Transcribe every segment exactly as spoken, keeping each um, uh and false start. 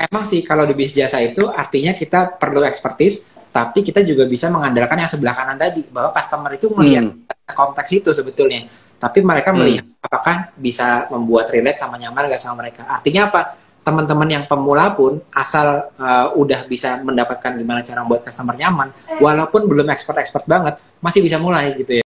emang sih kalau di bisnis jasa itu artinya kita perlu expertise, tapi kita juga bisa mengandalkan yang sebelah kanan tadi, bahwa customer itu melihat hmm. konteks itu sebetulnya, tapi mereka melihat hmm. apakah bisa membuat relate sama nyaman gak sama mereka. Artinya apa? Teman-teman yang pemula pun asal uh, udah bisa mendapatkan gimana cara membuat customer nyaman, walaupun belum expert-expert banget, masih bisa mulai gitu ya.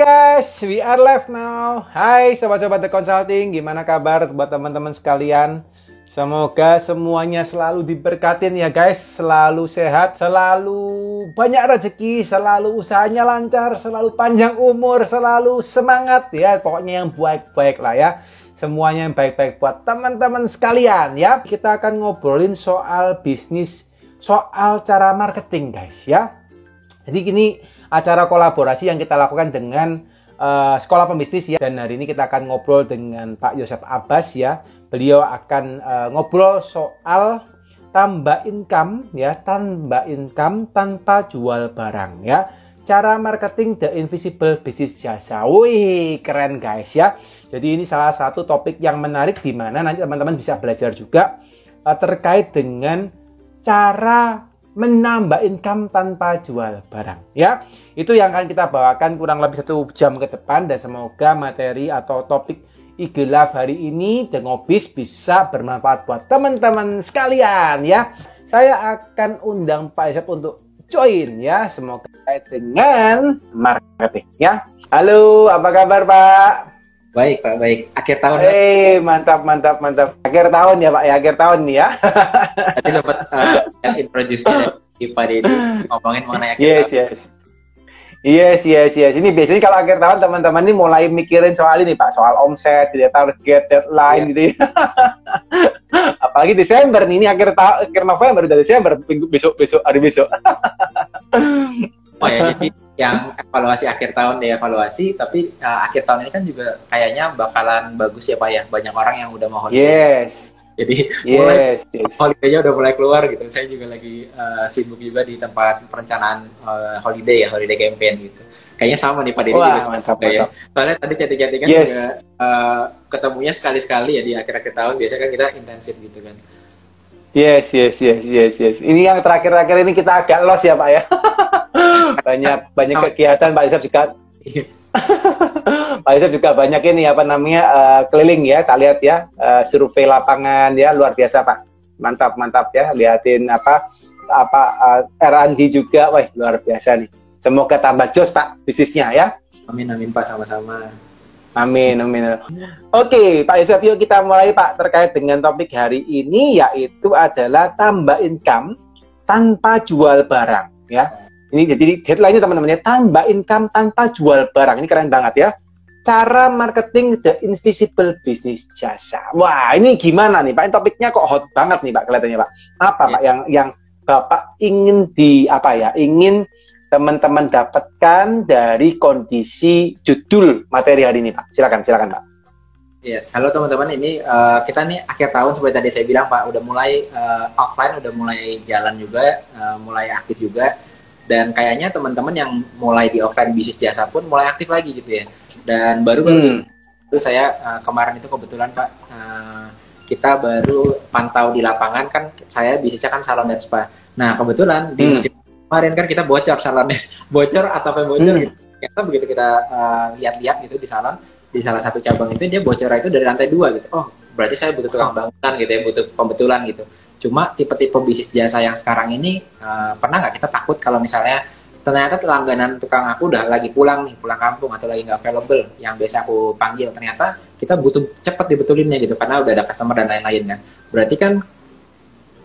Guys, we are live now. Hai sobat-sobat The Consulting, gimana kabar buat teman-teman sekalian? Semoga semuanya selalu diberkatin ya guys, selalu sehat, selalu banyak rezeki, selalu usahanya lancar, selalu panjang umur, selalu semangat ya, pokoknya yang baik-baik lah ya. Semuanya yang baik-baik buat teman-teman sekalian ya. Kita akan ngobrolin soal bisnis, soal cara marketing guys ya. Jadi gini, acara kolaborasi yang kita lakukan dengan uh, Sekolah Pebisnis ya. Dan hari ini kita akan ngobrol dengan Pak Yosef Abbas ya. Beliau akan uh, ngobrol soal tambah income ya, tambah income tanpa jual barang ya. Cara marketing the invisible business jasa. Wih, keren guys ya. Jadi ini salah satu topik yang menarik di mana nanti teman-teman bisa belajar juga uh, terkait dengan cara menambah income tanpa jual barang ya. Itu yang akan kita bawakan kurang lebih satu jam ke depan, dan semoga materi atau topik I G Live hari ini dan Ngobis bisa bermanfaat buat teman-teman sekalian ya. Saya akan undang Pak Yosef untuk join ya, semoga terkait dengan marketing ya. Halo, apa kabar Pak? Baik Pak, baik. Akhir tahun. Hei, mantap, mantap, mantap. Akhir tahun ya Pak, ya akhir tahun nih ya. Tadi sempat uh, introduce-nya di Pak Dedy ngomongin mengenai akhir yes, tahun. Yes, yes, yes, yes. Ini biasanya kalau akhir tahun teman-teman ini mulai mikirin soal ini Pak, soal omset, target, deadline yeah. gitu. Apalagi Desember nih, ini akhir tahun, akhir November udah Desember, minggu besok, besok hari besok. Oh ya, jadi yang evaluasi akhir tahun deh evaluasi, tapi uh, akhir tahun ini kan juga kayaknya bakalan bagus ya Pak ya, banyak orang yang udah mau holiday. Yes. Jadi yes, mulai yes. holiday-nya udah mulai keluar gitu. Saya juga lagi uh, sibuk juga di tempat perencanaan uh, holiday ya, holiday campaign gitu. Kayaknya sama nih Pak Dedy juga mantap, mantap. Ya. Soalnya tadi chatting-chatting kan yes. juga uh, ketemunya sekali-sekali ya di akhir-akhir tahun, biasanya kan kita intensif gitu kan. Yes, yes, yes, yes, yes. Ini yang terakhir-terakhir ini kita agak lost ya Pak ya. banyak banyak kegiatan Pak Yosef juga Pak Yosef juga banyak ini apa namanya uh, keliling ya, kita lihat ya, uh, survei lapangan ya, luar biasa Pak, mantap mantap ya, liatin apa apa uh, R and D juga, wah luar biasa nih, semoga tambah jos Pak bisnisnya ya. Amin amin Pak, sama-sama. Amin amin. Oke Pak Yosef, yuk kita mulai Pak terkait dengan topik hari ini, yaitu adalah tambah income tanpa jual barang ya. Ini jadi headline-nya teman-temannya, tambah income tanpa jual barang. Ini keren banget ya. Cara marketing the invisible business jasa. Wah, ini gimana nih Pak? Ini topiknya kok hot banget nih Pak kelihatannya Pak. Apa ya. Pak yang yang Bapak ingin di apa ya? Ingin teman-teman dapatkan dari kondisi judul materi hari ini Pak. Silakan, silakan Pak. Yes, halo teman-teman. Ini uh, kita nih akhir tahun seperti tadi saya bilang Pak, udah mulai uh, offline, udah mulai jalan juga, uh, mulai aktif juga. Dan kayaknya teman-teman yang mulai di offline bisnis jasa pun mulai aktif lagi gitu ya. Dan baru hmm. itu saya uh, kemarin itu kebetulan Pak, uh, kita baru pantau di lapangan kan, saya bisnisnya kan salon dan spa. Nah kebetulan hmm. di musim kemarin kan kita bocor salonnya, bocor atau apa bocor hmm. gitu. Kita begitu kita uh, lihat-lihat gitu di salon, di salah satu cabang itu dia bocor itu dari lantai dua gitu. Oh berarti saya butuh tukang bangunan gitu ya, butuh pembetulan gitu. Cuma tipe-tipe bisnis jasa yang sekarang ini, uh, pernah nggak kita takut kalau misalnya ternyata langganan tukang aku udah lagi pulang nih, pulang kampung atau lagi nggak available, yang biasa aku panggil, ternyata kita butuh cepet dibetulinnya gitu, karena udah ada customer dan lain-lain kan. Berarti kan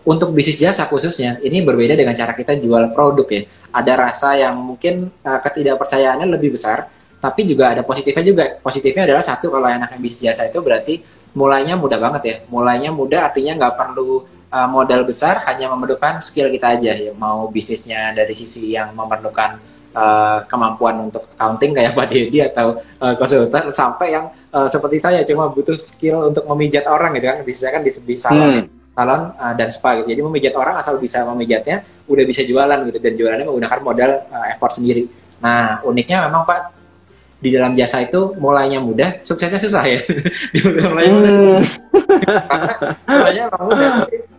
untuk bisnis jasa khususnya, ini berbeda dengan cara kita jual produk ya. Ada rasa yang mungkin uh, ketidakpercayaannya lebih besar, tapi juga ada positifnya juga. Positifnya adalah satu, kalau enaknya bisnis jasa itu berarti mulainya mudah banget ya. Mulainya mudah artinya nggak perlu modal besar, hanya memerlukan skill kita aja ya, mau bisnisnya dari sisi yang memerlukan uh, kemampuan untuk accounting kayak Pak Dedy atau uh, konsultan, sampai yang uh, seperti saya cuma butuh skill untuk memijat orang gitu kan, bisnisnya kan di sebelah salon hmm. salon uh, dan spa gitu. Jadi memijat orang asal bisa memijatnya udah bisa jualan gitu, dan jualannya menggunakan modal uh, effort sendiri. Nah uniknya memang Pak, di dalam jasa itu mulainya mudah, suksesnya susah ya. Mulainya mudah. Mulainya mudah.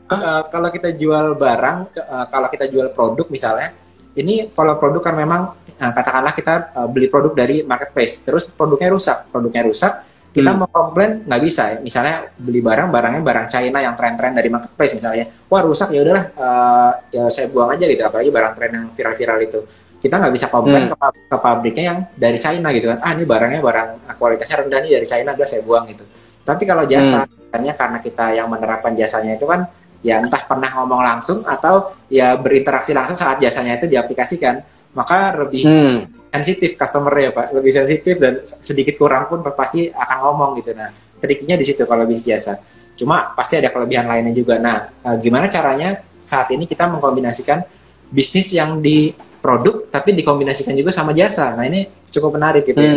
Uh, kalau kita jual barang, uh, kalau kita jual produk misalnya, ini kalau produk kan memang uh, katakanlah kita uh, beli produk dari marketplace, terus produknya rusak, produknya rusak, kita hmm. mau komplain nggak bisa. Ya. Misalnya beli barang, barangnya barang China yang tren-tren dari marketplace misalnya, wah rusak ya udahlah, uh, ya saya buang aja gitu, apalagi barang tren yang viral-viral itu. Kita nggak bisa komplain hmm. ke, pabrik, ke pabriknya yang dari China gitu kan, ah ini barangnya barang kualitasnya rendah nih dari China, udah saya buang gitu. Tapi kalau jasa, hmm. karena kita yang menerapkan jasanya itu kan, ya entah pernah ngomong langsung atau ya berinteraksi langsung saat jasanya itu diaplikasikan, maka lebih hmm. sensitif customer-nya Pak, lebih sensitif dan sedikit kurang pun pasti akan ngomong gitu. Nah triknya di situ kalau bisnis jasa, cuma pasti ada kelebihan lainnya juga. Nah gimana caranya saat ini kita mengkombinasikan bisnis yang di produk tapi dikombinasikan juga sama jasa, nah ini cukup menarik gitu hmm. ya.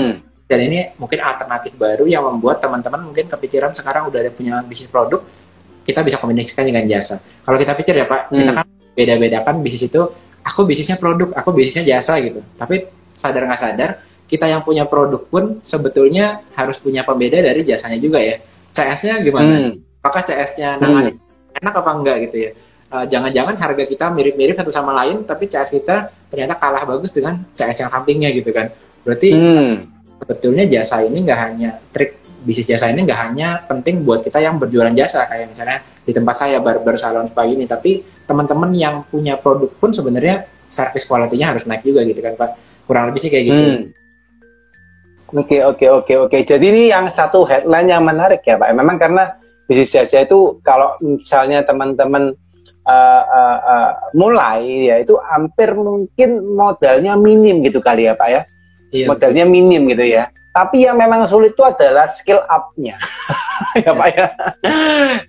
Dan ini mungkin alternatif baru yang membuat teman-teman mungkin kepikiran sekarang udah ada punya bisnis produk, kita bisa kombinasikan dengan jasa. Kalau kita pikir ya Pak, hmm. kita kan beda-bedakan bisnis itu, aku bisnisnya produk, aku bisnisnya jasa gitu. Tapi sadar nggak sadar, kita yang punya produk pun sebetulnya harus punya pembeda dari jasanya juga ya. C S-nya gimana? Hmm. Apakah C S-nya nanganin hmm. enak apa enggak gitu ya? Uh, jangan-jangan harga kita mirip-mirip satu sama lain, tapi C S kita ternyata kalah bagus dengan C S yang sampingnya gitu kan. Berarti hmm. sebetulnya jasa ini nggak hanya trik, bisnis jasa ini nggak hanya penting buat kita yang berjualan jasa kayak misalnya di tempat saya barber salon spa ini, tapi teman-teman yang punya produk pun sebenarnya service quality-nya harus naik juga gitu kan Pak, kurang lebih sih kayak gitu. Oke oke oke oke jadi ini yang satu headline yang menarik ya Pak, memang karena bisnis jasa itu kalau misalnya teman-teman uh, uh, uh, mulai ya itu hampir mungkin modalnya minim gitu kali ya Pak ya, iya, modalnya betul. minim gitu ya. Tapi yang memang sulit itu adalah skill up-nya, ya Pak ya.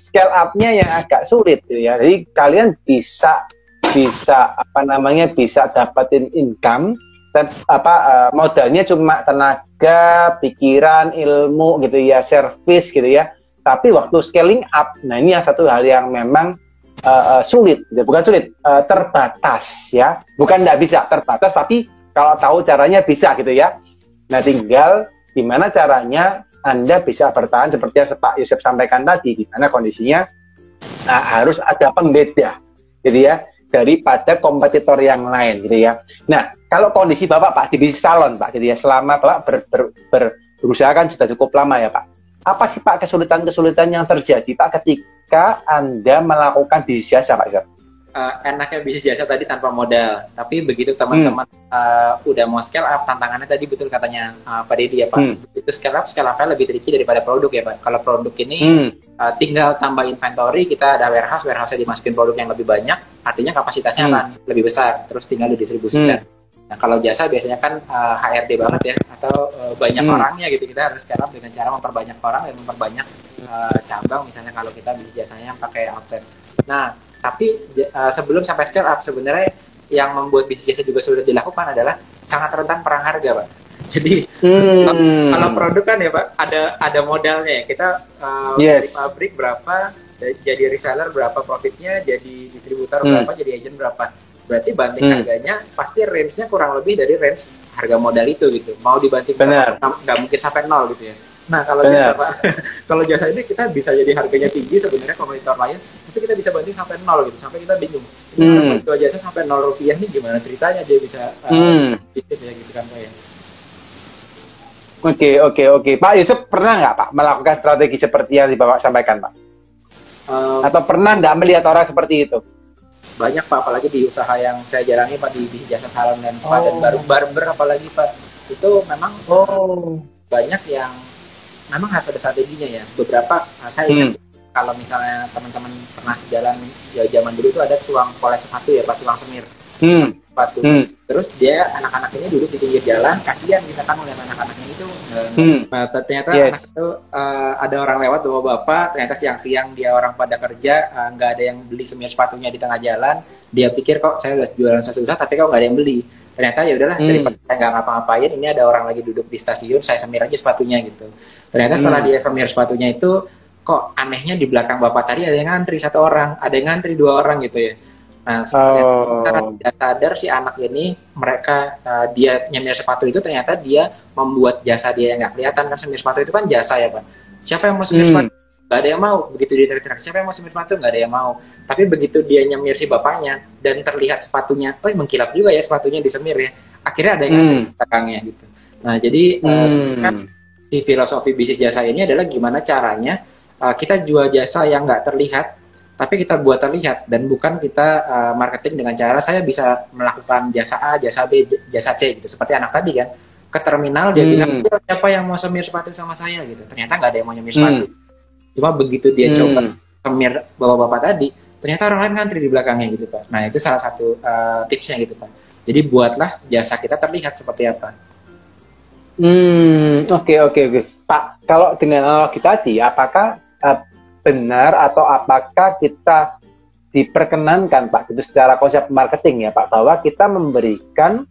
Skill up-nya yang agak sulit, ya. Jadi kalian bisa, bisa apa namanya, bisa dapatin income, dan apa modalnya cuma tenaga, pikiran, ilmu, gitu ya, service, gitu ya. Tapi waktu scaling up, nah ini yang satu hal yang memang uh, sulit, bukan sulit, uh, terbatas, ya. Bukan nggak bisa, terbatas, tapi kalau tahu caranya bisa, gitu ya. Nah, tinggal gimana caranya Anda bisa bertahan seperti yang Pak Yosef sampaikan tadi, gimana kondisinya nah, harus ada pembeda, gitu ya, daripada kompetitor yang lain, gitu ya. Nah, kalau kondisi Bapak, Pak, di bisnis salon, Pak, gitu ya, selama Bapak ber, ber, ber, berusaha kan sudah cukup lama ya, Pak. Apa sih, Pak, kesulitan-kesulitan yang terjadi, Pak, ketika Anda melakukan bisnis jasa, Pak Yosef? Uh, enaknya bisnis jasa tadi tanpa modal, tapi begitu teman-teman hmm. uh, udah mau scale up, tantangannya tadi betul katanya uh, Pak Dedy ya Pak, hmm. itu scale up, scale up-nya lebih tricky daripada produk ya Pak. Kalau produk ini hmm. uh, tinggal tambah inventory, kita ada warehouse, warehouse-nya dimasukin produk yang lebih banyak, artinya kapasitasnya hmm. akan lebih besar, terus tinggal didistribusikan. Hmm. Nah kalau jasa biasanya kan uh, H R D banget ya, atau uh, banyak hmm. orangnya gitu, kita harus scale up dengan cara memperbanyak orang dan memperbanyak uh, cabang, misalnya kalau kita bisnis jasanya yang pakai outlet. Nah tapi uh, sebelum sampai scale up sebenarnya yang membuat bisnis jasa juga sudah dilakukan adalah sangat rentan perang harga Pak. Jadi hmm. kalau produk kan ya Pak ada ada modalnya ya, kita uh, yes. dari pabrik berapa, jadi reseller berapa profitnya, jadi distributor hmm. berapa, jadi agent berapa. Berarti banting hmm. harganya pasti range-nya kurang lebih dari range harga modal itu gitu. Mau dibanting nggak mungkin sampai nol gitu ya. Nah kalau jasa Pak, kalau jasa ini kita bisa jadi harganya tinggi sebenarnya kompetitor lain, tapi kita bisa banding sampai nol gitu, sampai kita bingung. Hmm. Kalau jasa sampai nol rupiah nih gimana ceritanya dia bisa uh, hmm. bisnis ya gitu kan Pak ya. Oke oke oke, Pak Yosef pernah nggak Pak melakukan strategi seperti yang Bapak sampaikan Pak? Um, Atau pernah nggak melihat orang seperti itu? Banyak Pak, apalagi di usaha yang saya jalani Pak, di, di jasa salon dan spa oh. dan baru barber apalagi Pak, itu memang oh. banyak yang memang harus ada strateginya ya. Beberapa saya ingat hmm. kalau misalnya teman-teman pernah jalan ya, zaman dulu itu ada tuang poles sepatu ya Pak, tuang semir hmm. sepatu. Hmm. Terus dia anak-anak ini duduk di pinggir jalan, kasihan kita kan melihat anak-anaknya itu. Hmm. Nah, ternyata yes. anak itu uh, ada orang lewat bawa bapak, ternyata siang-siang dia orang pada kerja, nggak uh, ada yang beli semir sepatunya di tengah jalan. Dia pikir kok saya udah jualan susah-susah tapi kok nggak ada yang beli. Ternyata ya udahlah, hmm. daripada saya nggak ngapa-ngapain, ini ada orang lagi duduk di stasiun, saya semir aja sepatunya gitu. Ternyata setelah hmm. dia semir sepatunya itu kok anehnya di belakang Bapak tadi ada yang ngantri satu orang, ada yang ngantri dua orang gitu ya. Nah, oh. Karena tidak sadar si anak ini, mereka uh, dia nyemir sepatu itu ternyata dia membuat jasa dia yang nggak kelihatan, kan semir sepatu itu kan jasa ya Pak. Siapa yang mau semir hmm. sepatu? Nggak ada yang mau. Begitu dia teriak-teriak, siapa yang mau semir sepatu? Nggak ada yang mau. Tapi begitu dia nyemir si bapaknya dan terlihat sepatunya, oh mengkilap juga ya sepatunya disemir ya. Akhirnya ada yang hmm. belakangnya gitu. Nah jadi hmm. uh, kan si filosofi bisnis jasa ini adalah gimana caranya uh, kita jual jasa yang nggak terlihat, tapi kita buat terlihat, dan bukan kita uh, marketing dengan cara saya bisa melakukan jasa A, jasa B, jasa C gitu. Seperti anak tadi kan, ke terminal dia hmm. bilang, siapa yang mau semir sepatu sama saya gitu. Ternyata nggak ada yang mau nyemir sepatu. Hmm. Cuma begitu dia hmm. coba semir bapak-bapak tadi, ternyata orang lain ngantri di belakangnya gitu Pak. Nah itu salah satu uh, tipsnya gitu Pak. Jadi buatlah jasa kita terlihat seperti apa. Hmm, oke, oke, oke. Pak, kalau dengan analogi tadi, apakah uh, benar atau apakah kita diperkenankan Pak itu secara konsep marketing ya Pak, bahwa kita memberikan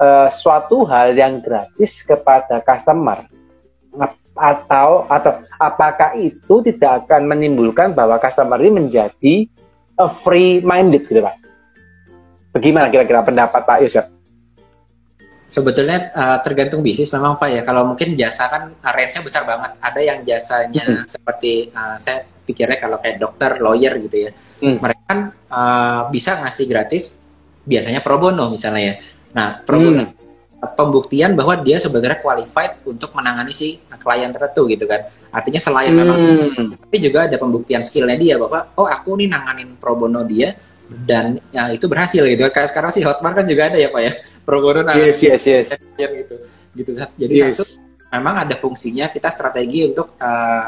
uh, suatu hal yang gratis kepada customer, atau atau apakah itu tidak akan menimbulkan bahwa customer ini menjadi uh, free minded gitu Pak? Bagaimana kira-kira pendapat Pak Yosef? Sebetulnya uh, tergantung bisnis memang Pak ya. Kalau mungkin jasa kan range-nya besar banget. Ada yang jasanya mm-hmm. seperti uh, saya pikirnya kalau kayak dokter, lawyer gitu ya. Mm. Mereka kan uh, bisa ngasih gratis biasanya pro bono misalnya ya. Nah pro bono mm. pembuktian bahwa dia sebenarnya qualified untuk menangani si klien tertentu gitu kan. Artinya selain mm. memang, tapi juga ada pembuktian skillnya dia bahwa oh aku nih nanganin pro bono dia. Dan ya, itu berhasil gitu. Kayak sekarang sih Hotmart kan juga ada ya Pak ya, pro bono yes, yes, yes. gitu, gitu. Jadi yes. satu, memang ada fungsinya kita strategi untuk uh,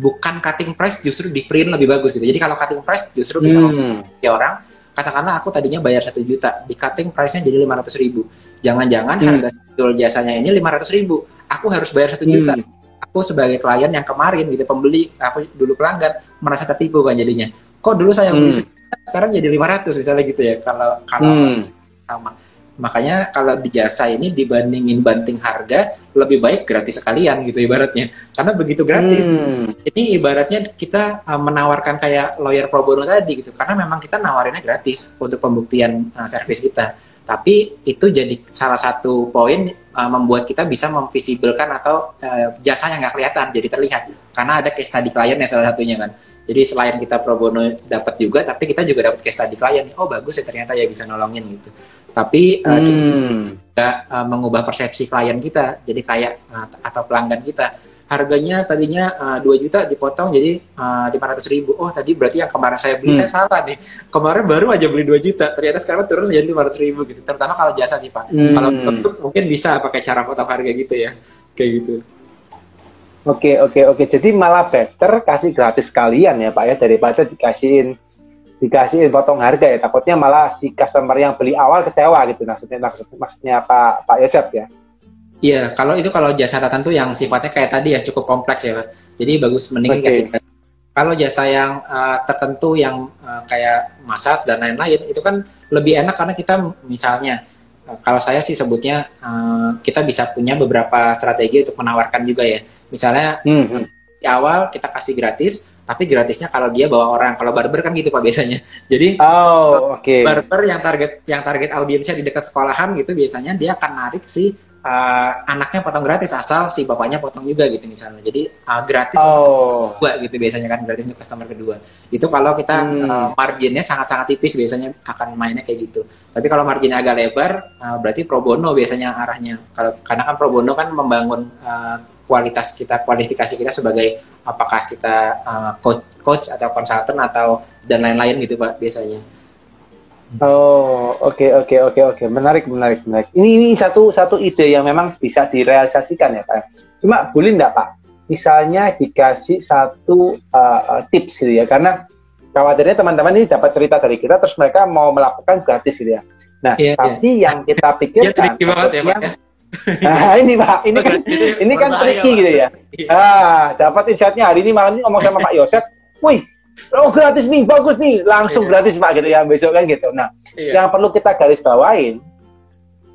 bukan cutting price, justru di free lebih bagus gitu. Jadi kalau cutting price justru bisa hmm. orang, katakanlah aku tadinya bayar satu juta, di cutting price-nya jadi lima ratus ribu. Jangan-jangan hmm. harga jual jasanya ini lima ratus ribu, aku harus bayar satu juta. Hmm. Aku sebagai klien yang kemarin gitu, pembeli, aku dulu pelanggan, merasa tertipu kan jadinya. Kok dulu saya beli hmm. sekarang jadi lima ratus misalnya gitu ya, kalau kalau hmm. sama. Makanya kalau di jasa ini dibandingin banting harga, lebih baik gratis sekalian gitu ibaratnya. Karena begitu gratis, hmm. ini ibaratnya kita uh, menawarkan kayak lawyer pro bono tadi gitu. Karena memang kita nawarinnya gratis untuk pembuktian uh, servis kita. Tapi itu jadi salah satu poin uh, membuat kita bisa memvisibelkan atau uh, jasa yang nggak kelihatan jadi terlihat. Karena ada case study kliennya salah satunya kan. Jadi selain kita pro bono dapat juga, tapi kita juga dapat case study klien. Oh bagus ya ternyata ya bisa nolongin gitu. Tapi hmm. uh, kita juga uh, mengubah persepsi klien kita. Jadi kayak uh, atau pelanggan kita, harganya tadinya uh, dua juta dipotong jadi uh, lima ratus ribu. Oh tadi berarti yang kemarin saya beli hmm. saya salah nih. Kemarin baru aja beli dua juta, ternyata sekarang turun jadi lima ratus ribu gitu. Terutama kalau jasa sih Pak. Hmm. Kalau bentuk mungkin bisa pakai cara potong harga gitu ya. Kayak gitu. Oke, oke, oke. Jadi malah better kasih gratis sekalian ya Pak ya, daripada dikasihin dikasihin potong harga ya. Takutnya malah si customer yang beli awal kecewa gitu. Maksudnya maksudnya, maksudnya Pak Pak Yosef ya. Iya, kalau itu kalau jasa tertentu yang sifatnya kayak tadi ya cukup kompleks ya Pak. Jadi bagus mending okay. kasih gratis. Kalau jasa yang uh, tertentu yang uh, kayak massage dan lain-lain itu kan lebih enak karena kita misalnya uh, kalau saya sih sebutnya uh, kita bisa punya beberapa strategi untuk menawarkan juga ya. Misalnya hmm. di awal kita kasih gratis, tapi gratisnya kalau dia bawa orang. Kalau barber kan gitu Pak biasanya. Jadi oh, okay. barber yang target yang target audiensnya di dekat sekolahan gitu biasanya dia akan narik si uh, anaknya potong gratis asal si bapaknya potong juga gitu misalnya. Jadi uh, gratis oh. untuk kedua gitu biasanya kan, gratis untuk customer kedua. Itu kalau kita hmm. uh, marginnya sangat-sangat tipis biasanya akan mainnya kayak gitu. Tapi kalau marginnya agak lebar uh, berarti pro bono biasanya arahnya. Kalau karena kan pro bono kan membangun uh, kualitas kita, kualifikasi kita sebagai apakah kita uh, coach, coach atau konsultan atau dan lain-lain gitu Pak biasanya. Oh oke okay, oke okay, oke okay, oke okay. menarik menarik menarik. Ini ini satu satu ide yang memang bisa direalisasikan ya Pak. Cuma boleh nggak Pak? Misalnya dikasih satu uh, tips gitu ya, karena khawatirnya teman-teman ini dapat cerita dari kita terus mereka mau melakukan gratis gitu ya. Nah yeah, tapi yeah. yang kita pikirkan yeah, banget ya Pak. Ya. Nah, ini Pak, ini kan ini kan tricky gitu ya. Ah, dapat insight-nya hari ini malam ini ngomong sama Pak Yosef, wih, oh gratis nih, bagus nih, langsung gratis Pak gitu ya besok kan gitu. Nah, iya. yang perlu kita garis bawain,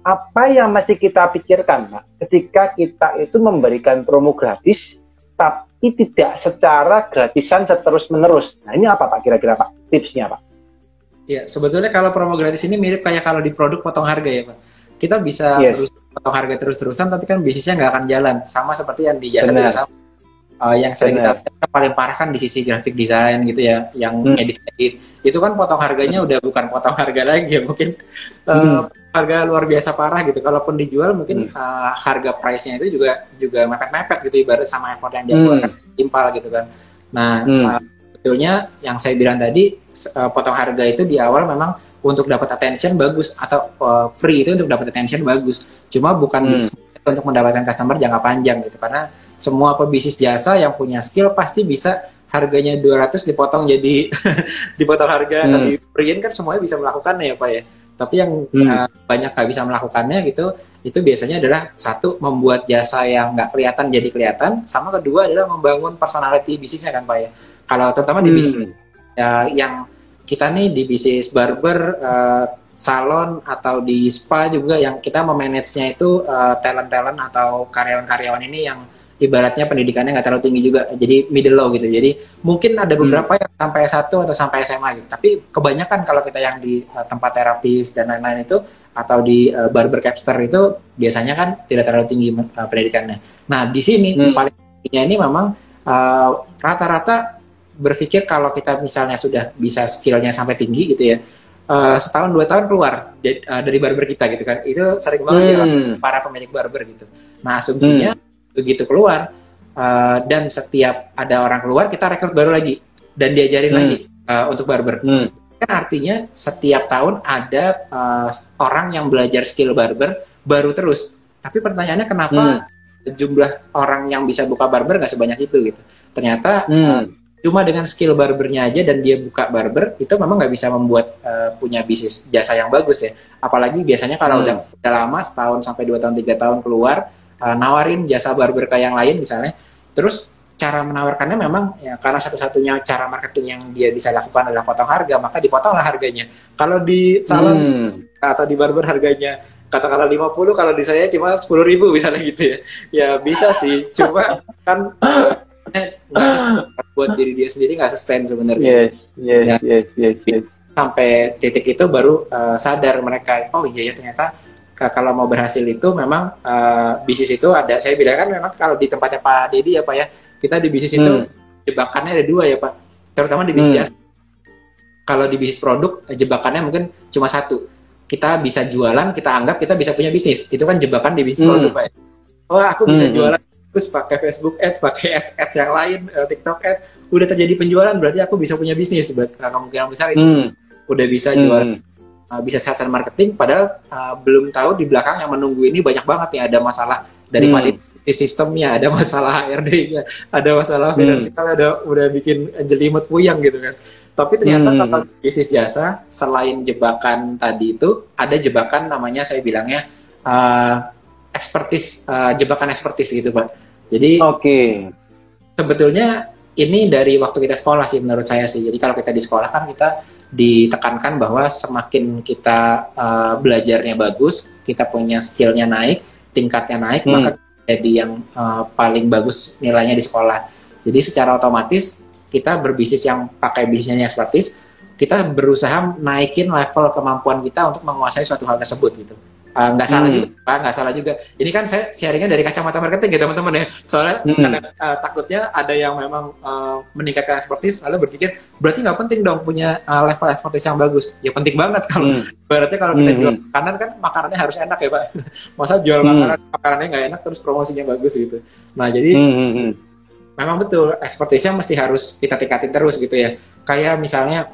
apa yang mesti kita pikirkan Pak ketika kita itu memberikan promo gratis, tapi tapi tidak secara gratisan seterus-menerus. Nah, ini apa Pak kira-kira Pak? Tipsnya Pak? Ya, sebetulnya kalau promo gratis ini mirip kayak kalau di produk potong harga ya Pak. Kita bisa yes. terus potong harga terus-terusan, tapi kan bisnisnya nggak akan jalan. Sama seperti yang di jasa-jasa uh, yang sering Bener. kita lihat, paling parah kan di sisi grafik desain gitu ya, yang hmm. edit-edit. Itu kan potong harganya udah bukan potong harga lagi ya, mungkin hmm. uh, harga luar biasa parah gitu. Kalaupun dijual mungkin hmm. uh, harga price-nya itu juga juga mepet-mepet gitu, ibarat sama effort yang dia keluarkan hmm. impal gitu kan. Nah, hmm. uh, betulnya yang saya bilang tadi, uh, potong harga itu di awal memang untuk dapat attention bagus, atau uh, free itu untuk dapat attention bagus, cuma bukan hmm. untuk mendapatkan customer jangka panjang gitu, karena semua pebisnis jasa yang punya skill pasti bisa harganya dua ratus dipotong jadi dipotong harga atau hmm. di free-in kan semuanya bisa melakukannya ya Pak ya, tapi yang hmm. uh, banyak gak bisa melakukannya gitu, itu biasanya adalah satu, membuat jasa yang nggak kelihatan jadi kelihatan, sama kedua adalah membangun personality bisnisnya kan Pak ya, kalau terutama di hmm. bisnis ya, yang kita nih di bisnis barber, uh, salon, atau di spa juga, yang kita memanagenya itu uh, talent-talent atau karyawan-karyawan ini yang ibaratnya pendidikannya nggak terlalu tinggi juga, jadi middle low gitu. Jadi mungkin ada beberapa hmm. yang sampai S satu atau sampai S M A gitu, tapi kebanyakan kalau kita yang di uh, tempat terapis dan lain-lain itu, atau di uh, barber capster itu biasanya kan tidak terlalu tinggi uh, pendidikannya. Nah di sini hmm. paling pentingnya ini memang uh, rata-rata berpikir kalau kita misalnya sudah bisa skillnya sampai tinggi gitu ya, uh, setahun dua tahun keluar de- uh, dari barber kita gitu kan, itu sering banget hmm. ya para pemilik barber gitu. Nah asumsinya hmm. begitu keluar uh, dan setiap ada orang keluar kita rekrut baru lagi dan diajarin hmm. lagi uh, untuk barber. Hmm. Kan artinya setiap tahun ada uh, orang yang belajar skill barber baru terus. Tapi pertanyaannya kenapa hmm. jumlah orang yang bisa buka barber nggak sebanyak itu gitu? Ternyata hmm. uh, cuma dengan skill barbernya aja dan dia buka barber itu memang nggak bisa membuat uh, punya bisnis jasa yang bagus ya, apalagi biasanya kalau hmm. udah, udah lama setahun sampai dua tahun tiga tahun keluar uh, nawarin jasa barber ke yang lain misalnya, terus cara menawarkannya memang ya, karena satu-satunya cara marketing yang dia bisa lakukan adalah potong harga, maka dipotonglah harganya. Kalau di salon hmm. atau di barber harganya katakanlah lima puluh, kalau di saya cuma sepuluh ribu misalnya gitu ya, ya bisa sih cuma kan uh, nggak sustain buat diri dia sendiri, nggak sustain sebenarnya. Yes, yes, yes, yes, yes. Sampai titik itu baru uh, sadar mereka, oh iya ya ternyata kalau mau berhasil itu memang uh, bisnis itu ada. Saya bilang kan memang kalau di tempatnya Pak Dedy ya Pak ya, kita di bisnis hmm. itu jebakannya ada dua ya Pak, terutama di bisnis hmm. jasa. Kalau di bisnis produk jebakannya mungkin cuma satu, kita bisa jualan, kita anggap kita bisa punya bisnis, itu kan jebakan di bisnis hmm. produk Pak ya. Oh aku bisa hmm. jualan, terus pakai Facebook Ads, pakai ads, ads yang lain, TikTok Ads, udah terjadi penjualan, berarti aku bisa punya bisnis, kemungkinan besar itu hmm. udah bisa jual, hmm. bisa sales marketing, padahal uh, belum tahu di belakang yang menunggu ini banyak banget ya, ada masalah dari hmm. sistemnya, ada masalah H R D-nya, ada masalah finansial, hmm. ada udah bikin jelimet puyang gitu kan. Tapi ternyata hmm. kalau bisnis jasa, selain jebakan tadi itu, ada jebakan namanya saya bilangnya uh, expertise, uh, jebakan expertise gitu Pak. Jadi okay. sebetulnya ini dari waktu kita sekolah sih menurut saya sih. Jadi kalau kita di sekolah kan kita ditekankan bahwa semakin kita uh, belajarnya bagus, kita punya skillnya naik, tingkatnya naik, hmm. maka jadi yang uh, paling bagus nilainya di sekolah. Jadi secara otomatis kita berbisnis yang pakai bisnisnya expertise, kita berusaha naikin level kemampuan kita untuk menguasai suatu hal tersebut gitu. Nggak uh, salah hmm. juga, Pak, nggak salah juga. Ini kan saya sharingnya dari kacamata marketing ya teman-teman ya. Soalnya hmm. kadang, uh, takutnya ada yang memang uh, meningkatkan expertise, lalu berpikir, berarti nggak penting dong punya uh, level expertise yang bagus. Ya penting banget kalau, hmm. berarti kalau kita hmm. jual makanan kan makanannya harus enak ya Pak. Masa jual hmm. makanan, makanannya nggak enak terus promosinya bagus gitu. Nah jadi, hmm. memang betul, expertise-nya mesti harus kita tingkatin terus gitu ya. Kayak misalnya,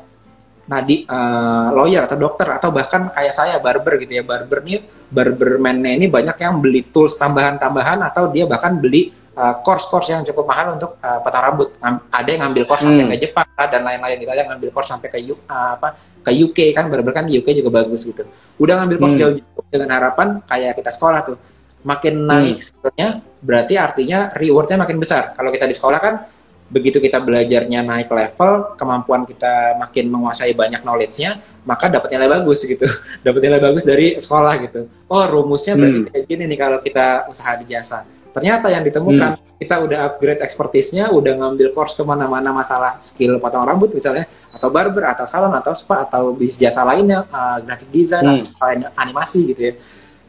tadi uh, lawyer atau dokter atau bahkan kayak saya barber gitu ya, barber nih barberman-nya ini banyak yang beli tools tambahan-tambahan atau dia bahkan beli uh, course-course yang cukup mahal untuk uh, potong rambut. Ada yang ngambil course hmm. sampai ke Jepang dan lain-lain gitu, ada yang ngambil course sampai ke U, uh, apa ke U K kan, barber kan di U K juga bagus gitu. Udah ngambil course hmm. jauh-jauh dengan harapan kayak kita sekolah tuh makin naik hmm. skillnya, berarti artinya rewardnya makin besar. Kalau kita di sekolah kan begitu kita belajarnya naik level, kemampuan kita makin menguasai banyak knowledge-nya, maka dapat nilai bagus gitu. Dapat nilai bagus dari sekolah gitu. Oh, rumusnya berarti hmm. kayak gini nih kalau kita usaha di jasa. Ternyata yang ditemukan, hmm. kita udah upgrade expertise-nya, udah ngambil course kemana-mana masalah skill potong rambut misalnya, atau barber, atau salon, atau spa, atau jasa lainnya, uh, graphic design, hmm. atau animasi gitu ya.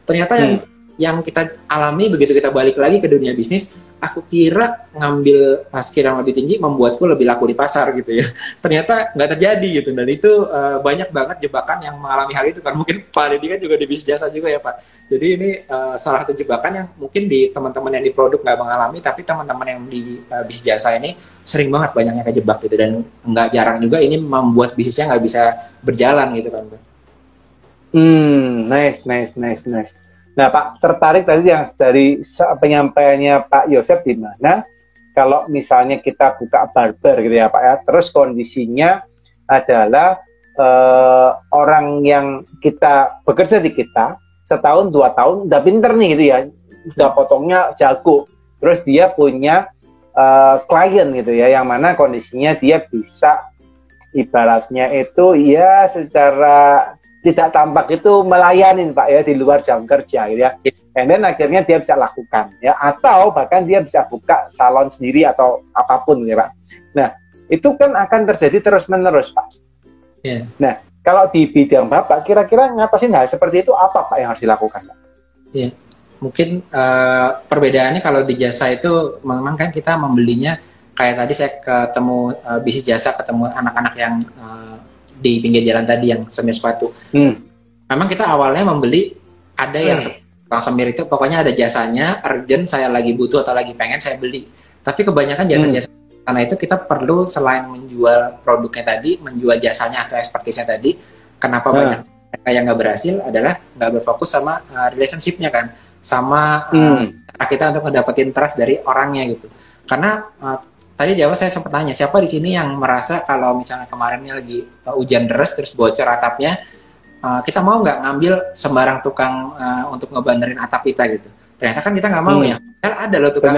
Ternyata hmm. yang yang kita alami begitu kita balik lagi ke dunia bisnis, aku kira ngambil skill yang lebih tinggi membuatku lebih laku di pasar gitu ya. Ternyata nggak terjadi gitu, dan itu uh, banyak banget jebakan yang mengalami hal itu kan. Mungkin Pak Dedy kan juga di bisnis jasa juga ya Pak. Jadi ini uh, salah satu jebakan yang mungkin di teman-teman yang di produk nggak mengalami, tapi teman-teman yang di uh, bisnis jasa ini sering banget banyaknya kejebak gitu, dan nggak jarang juga ini membuat bisnisnya nggak bisa berjalan gitu kan Pak. Hmm, nice, nice, nice, nice. Nah Pak, tertarik tadi yang dari penyampaiannya Pak Yosef, di mana kalau misalnya kita buka barber gitu ya Pak ya, terus kondisinya adalah eh, orang yang kita bekerja di kita setahun dua tahun udah pinter nih gitu ya, udah potongnya jago, terus dia punya eh, klien gitu ya, yang mana kondisinya dia bisa ibaratnya itu ya secara tidak tampak itu melayani Pak ya di luar jam kerja gitu ya, and then akhirnya dia bisa lakukan ya, atau bahkan dia bisa buka salon sendiri atau apapun ya Pak. Nah itu kan akan terjadi terus menerus Pak. Yeah. Nah kalau di bidang Bapak kira-kira ngatasin hal seperti itu apa Pak yang harus dilakukan Pak? Yeah. Mungkin uh, perbedaannya kalau di jasa itu memang kan kita membelinya kayak tadi saya ketemu uh, bisnis jasa, ketemu anak-anak yang uh, di pinggir jalan tadi yang semir sepatu. Hmm. Memang kita awalnya membeli, ada yang hmm. semir itu pokoknya ada jasanya, urgent, saya lagi butuh atau lagi pengen, saya beli. Tapi kebanyakan jasa-jasa hmm. sana itu kita perlu selain menjual produknya tadi, menjual jasanya atau expertise-nya tadi. Kenapa hmm. banyak mereka yang nggak berhasil adalah nggak berfokus sama uh, relationship-nya kan, sama hmm. uh, kita untuk ngedapetin trust dari orangnya gitu. Karena uh, tadi di awal saya sempat tanya, siapa di sini yang merasa kalau misalnya kemarinnya lagi uh, hujan deras terus bocor atapnya, uh, kita mau nggak ngambil sembarang tukang uh, untuk ngebanderin atap kita gitu? Ternyata kan kita nggak mau hmm. ya. Karena ada loh tukang,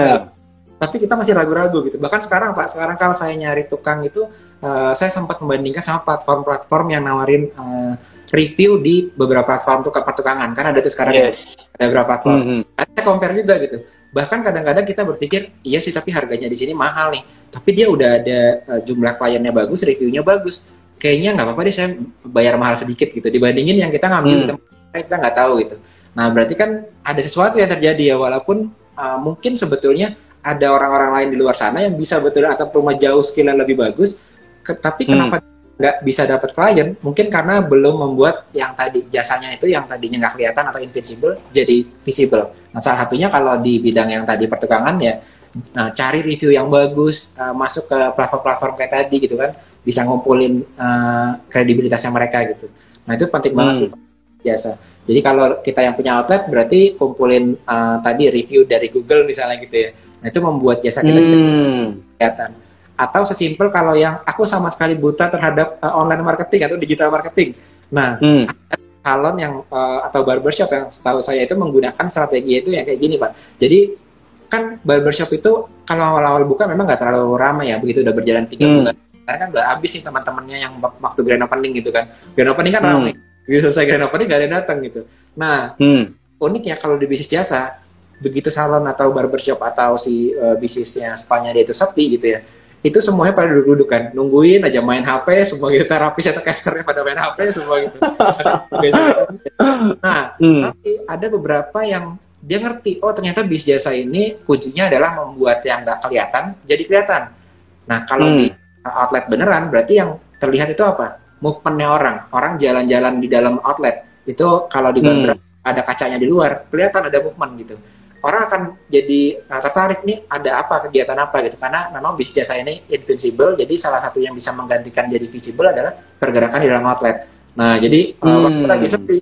tapi kita masih ragu-ragu gitu. Bahkan sekarang Pak, sekarang kalau saya nyari tukang itu, uh, saya sempat membandingkan sama platform-platform yang nawarin uh, review di beberapa platform tukang pertukangan. Karena ada tuh sekarang yes. ada beberapa platform. Mm-hmm. Saya compare juga gitu. Bahkan kadang-kadang kita berpikir, iya sih tapi harganya di sini mahal nih, tapi dia udah ada uh, jumlah kliennya bagus, reviewnya bagus, kayaknya nggak apa-apa deh saya bayar mahal sedikit gitu, dibandingin yang kita ngambil hmm. kita nggak tahu gitu. Nah berarti kan ada sesuatu yang terjadi ya, walaupun uh, mungkin sebetulnya ada orang-orang lain di luar sana yang bisa betul atau rumah jauh skillnya lebih bagus, ke, tapi hmm. kenapa nggak bisa dapat klien? Mungkin karena belum membuat yang tadi jasanya itu yang tadinya nggak kelihatan atau invisible jadi visible. Nah, salah satunya kalau di bidang yang tadi pertukangan ya, nah, cari review yang bagus, uh, masuk ke platform-platform kayak tadi gitu kan, bisa ngumpulin uh, kredibilitasnya mereka gitu. Nah itu penting banget hmm. sih jasa. Jadi kalau kita yang punya outlet berarti kumpulin uh, tadi review dari Google misalnya gitu ya. Nah itu membuat jasa kita hmm. kelihatan. Atau sesimpel kalau yang aku sama sekali buta terhadap uh, online marketing atau digital marketing. Nah, hmm. salon yang uh, atau barbershop yang setahu saya itu menggunakan strategi itu yang kayak gini Pak. Jadi kan barbershop itu kalau awal-awal buka memang nggak terlalu ramai ya, begitu udah berjalan tiga hmm. bulan. Karena kan udah habis nih teman-temannya yang waktu grand opening gitu kan. Grand opening kan hmm. ramai. Begitu selesai grand opening nggak ada yang datang gitu. Nah, hmm. uniknya kalau di bisnis jasa, begitu salon atau barbershop atau si uh, bisnisnya spanya dia itu sepi gitu ya, itu semuanya pada duduk-duduk kan, nungguin aja main H P, semua gitu, terapis atau casternya pada main H P, semua gitu. Nah, hmm. tapi ada beberapa yang dia ngerti, oh ternyata bis jasa ini kuncinya adalah membuat yang nggak kelihatan jadi kelihatan. Nah, kalau hmm. di outlet beneran, berarti yang terlihat itu apa? Movementnya orang, orang jalan-jalan di dalam outlet, itu kalau di bandar hmm. ada kacanya di luar, kelihatan ada movement gitu. Orang akan jadi nah, tertarik nih ada apa, kegiatan apa gitu, karena memang bisnis jasa ini invincible, jadi salah satu yang bisa menggantikan jadi visible adalah pergerakan di dalam outlet. Nah jadi hmm. uh, waktu lagi sepi,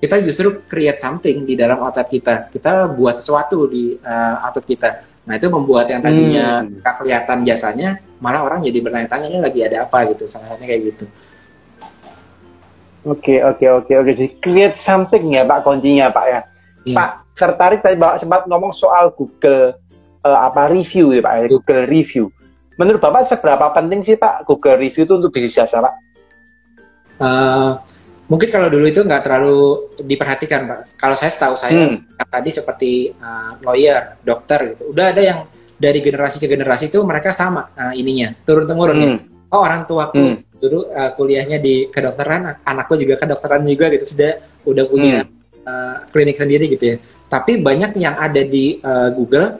kita justru create something di dalam outlet kita, kita buat sesuatu di uh, outlet kita. Nah itu membuat yang tadinya hmm. gak kelihatan jasanya, malah orang jadi bertanya-tanya ini lagi ada apa gitu, salah satunya kayak gitu. Oke, oke, oke, oke, jadi create something ya Pak kuncinya Pak ya. Yeah. Pak tertarik tadi Bapak sempat ngomong soal Google uh, apa review ya Pak, Google review. Menurut Bapak seberapa penting sih Pak Google review itu untuk bisnis jasa Pak? Uh, Mungkin kalau dulu itu nggak terlalu diperhatikan, Pak. Kalau saya setahu saya, hmm. tadi seperti uh, lawyer, dokter gitu. Udah ada yang dari generasi ke generasi itu mereka sama uh, ininya, turun-temurun. Hmm. Gitu. Oh, orang tuaku hmm. dulu uh, kuliahnya di kedokteran, anakku juga kedokteran juga gitu. Sudah udah punya hmm. uh, klinik sendiri gitu ya. Tapi banyak yang ada di uh, Google,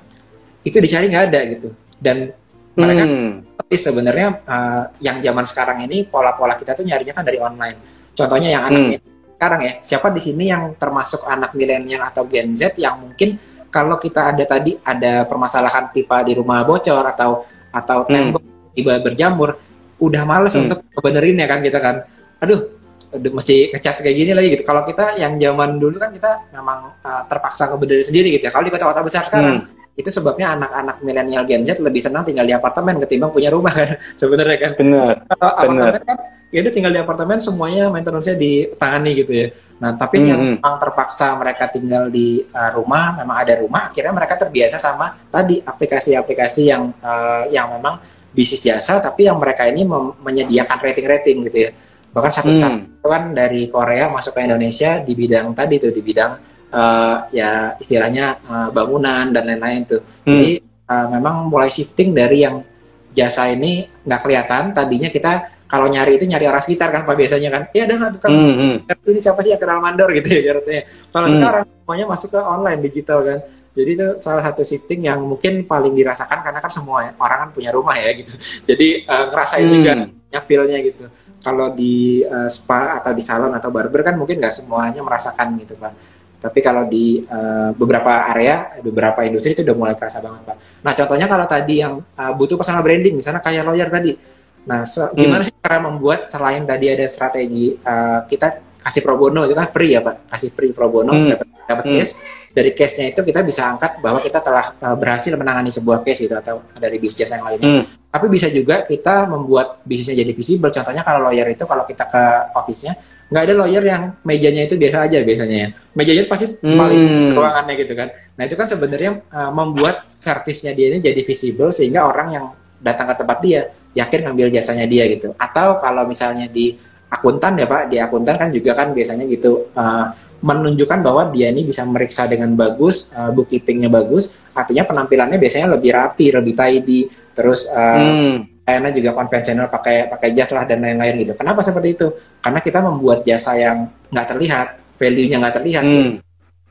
itu dicari nggak ada gitu. Dan mereka hmm. tapi sebenarnya uh, yang zaman sekarang ini, pola-pola kita tuh nyarinya kan dari online. Contohnya yang anak hmm. sekarang ya, siapa di sini yang termasuk anak milenial atau Gen Z yang mungkin kalau kita ada tadi ada permasalahan pipa di rumah bocor atau atau tembok hmm. tiba berjamur, udah males hmm. untuk benerin ya kan kita kan, aduh mesti ngecat kayak gini lagi gitu. Kalau kita yang zaman dulu kan kita memang uh, terpaksa ngebenerin sendiri gitu ya. Kalau di kota-kota besar sekarang hmm. itu sebabnya anak-anak milenial Gen Z lebih senang tinggal di apartemen ketimbang punya rumah kan sebenarnya kan. Benar. Kalau apartemen kan ya dia tinggal di apartemen, semuanya maintenance-nya ditangani gitu ya. Nah, tapi mm-hmm. yang memang terpaksa mereka tinggal di uh, rumah, memang ada rumah, akhirnya mereka terbiasa sama tadi aplikasi-aplikasi yang uh, yang memang bisnis jasa, tapi yang mereka ini mem- menyediakan rating-rating gitu ya. Bahkan satu startup mm. kan dari Korea masuk ke Indonesia di bidang tadi tuh, di bidang uh, ya istilahnya uh, bangunan dan lain-lain tuh. Mm. Jadi uh, memang mulai shifting dari yang jasa ini nggak kelihatan, tadinya kita kalau nyari itu nyari orang sekitar kan Pak biasanya kan, ya ada nggak tukang mm-hmm. ini siapa sih yang kenal mandor gitu ya katanya. Kalau mm. sekarang semuanya masuk ke online digital kan, jadi itu salah satu shifting yang mungkin paling dirasakan karena kan semua orang kan punya rumah ya gitu, jadi uh, ngerasain mm. juga nyapilnya gitu. Kalau di uh, spa atau di salon atau barber kan mungkin nggak semuanya merasakan gitu Pak. Tapi kalau di uh, beberapa area, beberapa industri itu udah mulai kerasa banget Pak. Nah contohnya kalau tadi yang uh, butuh personal branding, misalnya kayak lawyer tadi. Nah se- hmm. gimana sih cara membuat, selain tadi ada strategi uh, kita kasih pro bono, itu kan free ya Pak. Kasih free pro bono, hmm. dapat dapat hmm. case. Dari case-nya itu kita bisa angkat bahwa kita telah uh, berhasil menangani sebuah case gitu, atau dari bisnis jasa yang lainnya. Hmm. Tapi bisa juga kita membuat bisnisnya jadi visible. Contohnya kalau lawyer itu kalau kita ke office-nya, nggak ada lawyer yang mejanya itu biasa aja biasanya ya. Mejanya pasti paling hmm. ruangannya gitu kan. Nah itu kan sebenarnya uh, membuat servisnya dia ini jadi visible sehingga orang yang datang ke tempat dia yakin ngambil jasanya dia gitu. Atau kalau misalnya di akuntan ya Pak, di akuntan kan juga kan biasanya gitu uh, menunjukkan bahwa dia ini bisa meriksa dengan bagus, uh, bookkeepingnya bagus, artinya penampilannya biasanya lebih rapi, lebih tidy, terus uh, hmm. layanan juga konvensional pakai pakai jas lah dan lain-lain gitu. Kenapa seperti itu? Karena kita membuat jasa yang nggak terlihat, value-nya nggak terlihat, hmm.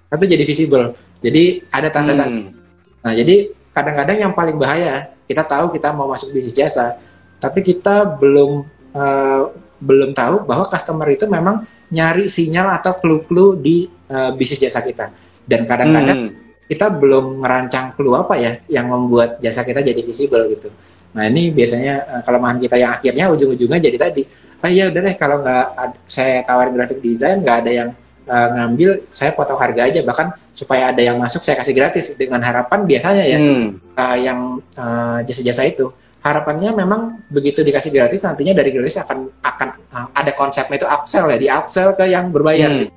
tapi jadi visible. Jadi ada tanda-tanda. Hmm. Nah, jadi kadang-kadang yang paling bahaya, kita tahu kita mau masuk bisnis jasa, tapi kita belum uh, belum tahu bahwa customer itu memang nyari sinyal atau clue-clue di uh, bisnis jasa kita. Dan kadang-kadang hmm. kita belum merancang clue apa ya yang membuat jasa kita jadi visible gitu. Nah ini biasanya uh, kelemahan kita yang akhirnya ujung-ujungnya jadi tadi, ah ya udah deh kalau nggak ad- saya tawarin graphic design nggak ada yang uh, ngambil, saya potong harga aja, bahkan supaya ada yang masuk saya kasih gratis, dengan harapan biasanya ya hmm. uh, yang uh, jasa-jasa itu harapannya memang begitu dikasih gratis, nantinya dari gratis akan akan uh, ada konsepnya itu upsell ya, di upsell ke yang berbayar. Hmm.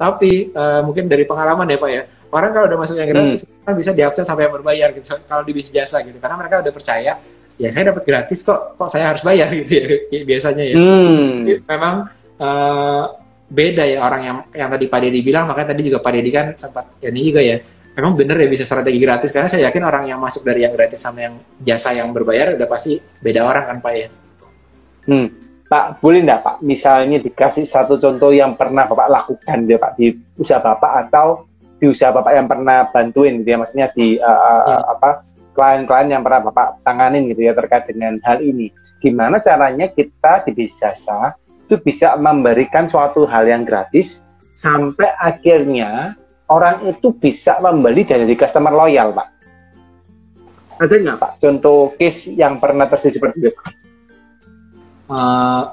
Tapi uh, mungkin dari pengalaman ya Pak ya, orang kalau udah masuk yang gratis hmm. kan bisa di upsell sampai yang berbayar gitu, kalau di bisnis jasa gitu, karena mereka udah percaya ya saya dapat gratis kok, kok saya harus bayar gitu ya biasanya ya. Hmm. Memang uh, beda ya orang yang yang tadi Pak Dedy bilang, makanya tadi juga Pak Dedy kan sempat ya, ini juga ya, memang bener ya bisa strategi gratis, karena saya yakin orang yang masuk dari yang gratis sama yang jasa yang berbayar udah pasti beda orang kan Pak ya. Hmm. Pak, boleh nggak Pak misalnya dikasih satu contoh yang pernah Bapak lakukan ya Pak di usaha Bapak, atau di usaha Bapak yang pernah bantuin gitu ya, maksudnya di uh, ya. apa klien-klien yang pernah Bapak tanganin gitu ya, terkait dengan hal ini. Gimana caranya kita di bisnis jasa itu bisa memberikan suatu hal yang gratis sampai akhirnya orang itu bisa membeli dan jadi customer loyal, Pak? Ada nggak, Pak, contoh case yang pernah terjadi seperti itu? Uh,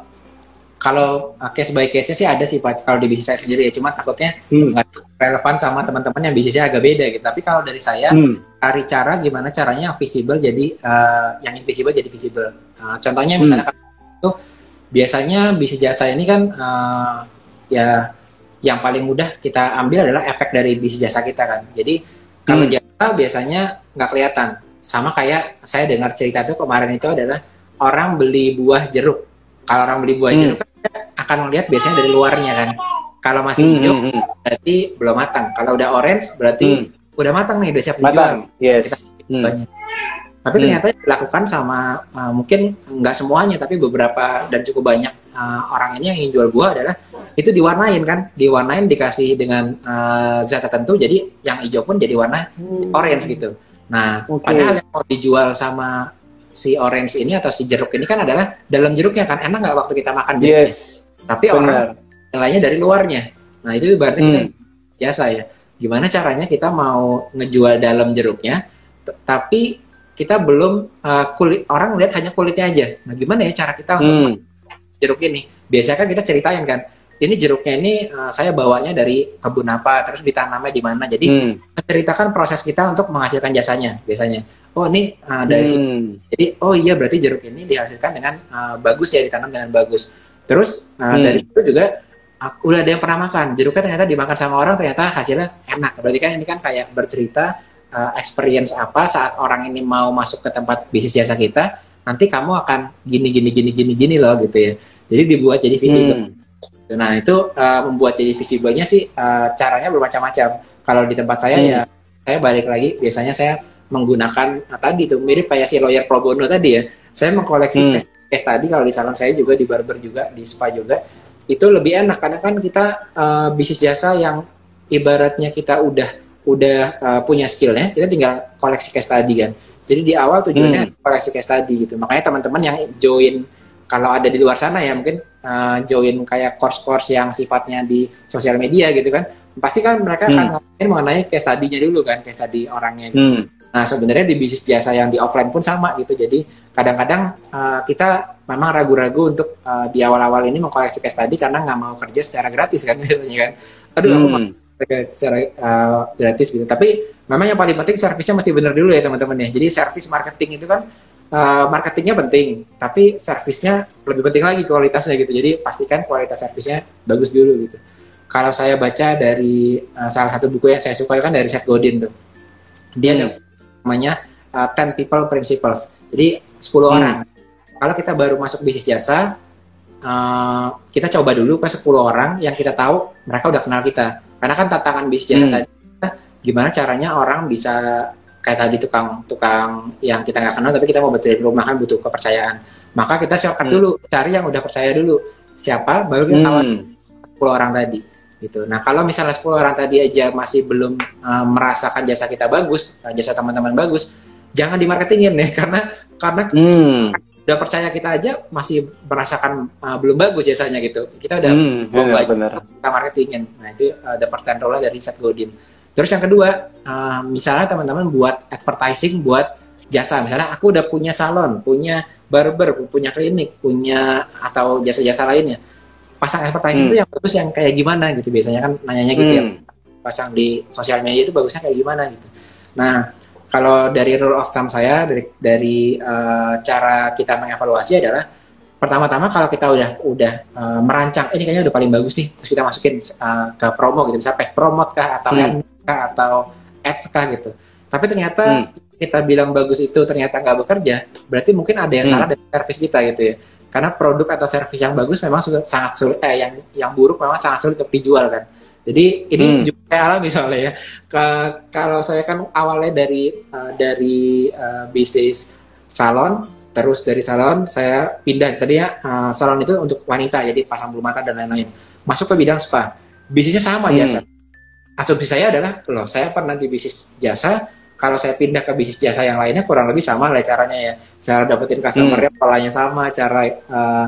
kalau case by case-nya sih ada sih, Pak, kalau di bisnis saya sendiri ya, cuma takutnya nggak hmm. relevan sama teman-teman yang bisnisnya agak beda gitu. Tapi kalau dari saya, hmm. cari cara gimana caranya yang visible jadi uh, yang invisible jadi visible. Uh, contohnya misalnya hmm. itu biasanya bisnis jasa ini kan uh, ya yang paling mudah kita ambil adalah efek dari bisnis jasa kita kan. Jadi kalau hmm. jasa biasanya nggak kelihatan. Sama kayak saya dengar cerita tuh kemarin itu adalah orang beli buah jeruk. Kalau orang beli buah hmm. jeruk kan akan melihat biasanya dari luarnya kan. Kalau masih hmm, hijau hmm, berarti belum matang. Kalau udah orange berarti hmm. udah matang nih, udah siap dijual. Yes. Hmm. Tapi hmm. ternyata dilakukan sama uh, mungkin nggak semuanya, tapi beberapa dan cukup banyak uh, orang ini yang ingin jual buah adalah itu diwarnain kan, diwarnain dikasih dengan uh, zat tertentu, jadi yang hijau pun jadi warna hmm. orange gitu. Nah, okay. padahal yang mau dijual sama si orange ini atau si jeruk ini kan adalah dalam jeruknya kan, enak nggak waktu kita makan jeruknya? Yes. Tapi bener. Orang nilainya dari luarnya. Nah, itu berarti hmm. biasa ya. Gimana caranya kita mau ngejual dalam jeruknya, tapi kita belum uh, kulit, orang lihat hanya kulitnya aja. Nah, gimana ya cara kita hmm. untuk jeruk ini? Biasanya kan kita ceritain kan, ini jeruknya ini uh, saya bawanya dari kebun apa, terus ditanamnya di mana. Jadi hmm. menceritakan proses kita untuk menghasilkan jasanya biasanya. Oh ini uh, dari hmm. sini. Jadi oh iya berarti jeruk ini dihasilkan dengan uh, bagus ya, ditanam dengan bagus. Terus uh, hmm. dari situ juga uh, udah ada yang pernah makan jeruknya, ternyata dimakan sama orang ternyata hasilnya enak. Berarti kan ini kan kayak bercerita uh, experience apa saat orang ini mau masuk ke tempat bisnis jasa kita. Nanti kamu akan gini gini gini gini gini loh gitu ya. Jadi dibuat jadi visi. Hmm. Nah itu uh, membuat jadi visibelnya sih uh, caranya bermacam-macam. Kalau di tempat saya hmm. ya saya balik lagi biasanya saya menggunakan nah, tadi itu mirip kayak si lawyer pro bono tadi ya. Saya mengkoleksi case hmm. tadi kalau di salon saya juga, di barber juga, di spa juga. Itu lebih enak karena kan kita uh, bisnis jasa yang ibaratnya kita udah udah uh, punya skillnya, kita tinggal koleksi case tadi kan. Jadi di awal tujuannya hmm. koleksi case tadi gitu. Makanya teman-teman yang join kalau ada di luar sana ya mungkin Uh, join kayak course-course yang sifatnya di sosial media gitu kan, pasti kan mereka hmm. akan ngomongin mengenai case study-nya dulu kan, case study orangnya gitu. hmm. Nah sebenarnya di bisnis jasa yang di offline pun sama gitu, jadi kadang-kadang uh, kita memang ragu-ragu untuk uh, di awal-awal ini mengkoleksi case study karena nggak mau kerja secara gratis kan biasanya kan, aduh hmm. aku mau kerja secara uh, gratis gitu. Tapi memang yang paling penting servisnya mesti benar dulu ya teman-teman ya. Jadi servis marketing itu kan Uh, marketingnya penting, tapi servisnya lebih penting lagi kualitasnya gitu. Jadi pastikan kualitas servisnya bagus dulu gitu. Kalau saya baca dari uh, salah satu buku yang saya suka kan dari Seth Godin tuh, dia hmm. ada namanya uh, ten People Principles. Jadi sepuluh hmm. orang. Kalau kita baru masuk bisnis jasa, uh, kita coba dulu ke sepuluh orang yang kita tahu mereka udah kenal kita. Karena kan tantangan bisnis jasa hmm. tadi, gimana caranya orang bisa kayak tadi tukang-tukang yang kita nggak kenal tapi kita mau betulin rumah kan butuh kepercayaan, maka kita shortcut hmm. dulu, cari yang udah percaya dulu siapa, baru kita tawarin hmm. sepuluh orang tadi gitu. Nah kalau misalnya sepuluh orang tadi aja masih belum uh, merasakan jasa kita bagus, jasa teman-teman bagus, jangan dimarketingin ya, karena karena hmm. udah percaya kita aja masih merasakan uh, belum bagus jasanya gitu, kita udah hmm. ya, bener. Kita marketingin. Nah itu uh, the first ten rule dari Seth Godin. Terus yang kedua, uh, misalnya teman-teman buat advertising, buat jasa. Misalnya aku udah punya salon, punya barber, punya klinik, punya atau jasa-jasa lainnya. Pasang advertising itu hmm. yang bagus yang kayak gimana gitu. Biasanya kan nanyanya gitu hmm. ya, pasang di sosial media itu bagusnya kayak gimana gitu. Nah, kalau dari rule of thumb saya, dari, dari uh, cara kita mengevaluasi adalah, pertama-tama kalau kita udah udah uh, merancang, eh, ini kayaknya udah paling bagus nih, terus kita masukin uh, ke promo gitu. Misalnya pack promote kah, atau hmm. atau ads kah gitu. Tapi ternyata hmm. kita bilang bagus itu ternyata nggak bekerja, berarti mungkin ada yang salah hmm. dari servis kita gitu ya. Karena produk atau servis yang bagus memang sangat sulit, eh yang yang buruk memang sangat sulit untuk dijual kan. Jadi ini hmm. juga saya alami soalnya ya. Ke, kalau saya kan awalnya dari uh, dari uh, bisnis salon, terus dari salon saya pindah tadinya uh, salon itu untuk wanita, jadi pasang bulu mata dan lain-lain. Masuk ke bidang spa, bisnisnya sama jasa. Hmm. Asumsi saya adalah, loh saya pernah di bisnis jasa, kalau saya pindah ke bisnis jasa yang lainnya kurang lebih sama lah caranya ya. Cara dapetin customer-nya, hmm. polanya sama, cara uh,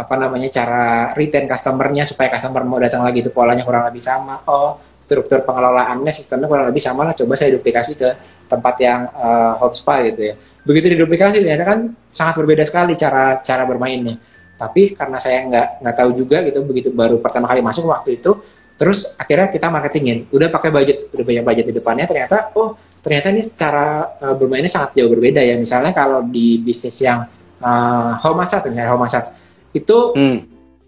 apa namanya, cara retain customer-nya supaya customer mau datang lagi itu polanya kurang lebih sama. Oh, struktur pengelolaannya, sistemnya kurang lebih sama lah, coba saya duplikasi ke tempat yang uh, home spa gitu ya. Begitu diduplikasi, ternyata kan sangat berbeda sekali cara cara bermainnya. Tapi karena saya nggak nggak tahu juga gitu, begitu baru pertama kali masuk waktu itu, terus akhirnya kita marketingin, udah pakai budget, udah banyak budget di depannya, ternyata, oh ternyata ini cara uh, bermainnya sangat jauh berbeda ya. Misalnya kalau di bisnis yang uh, home massage, misalnya home massage, itu hmm.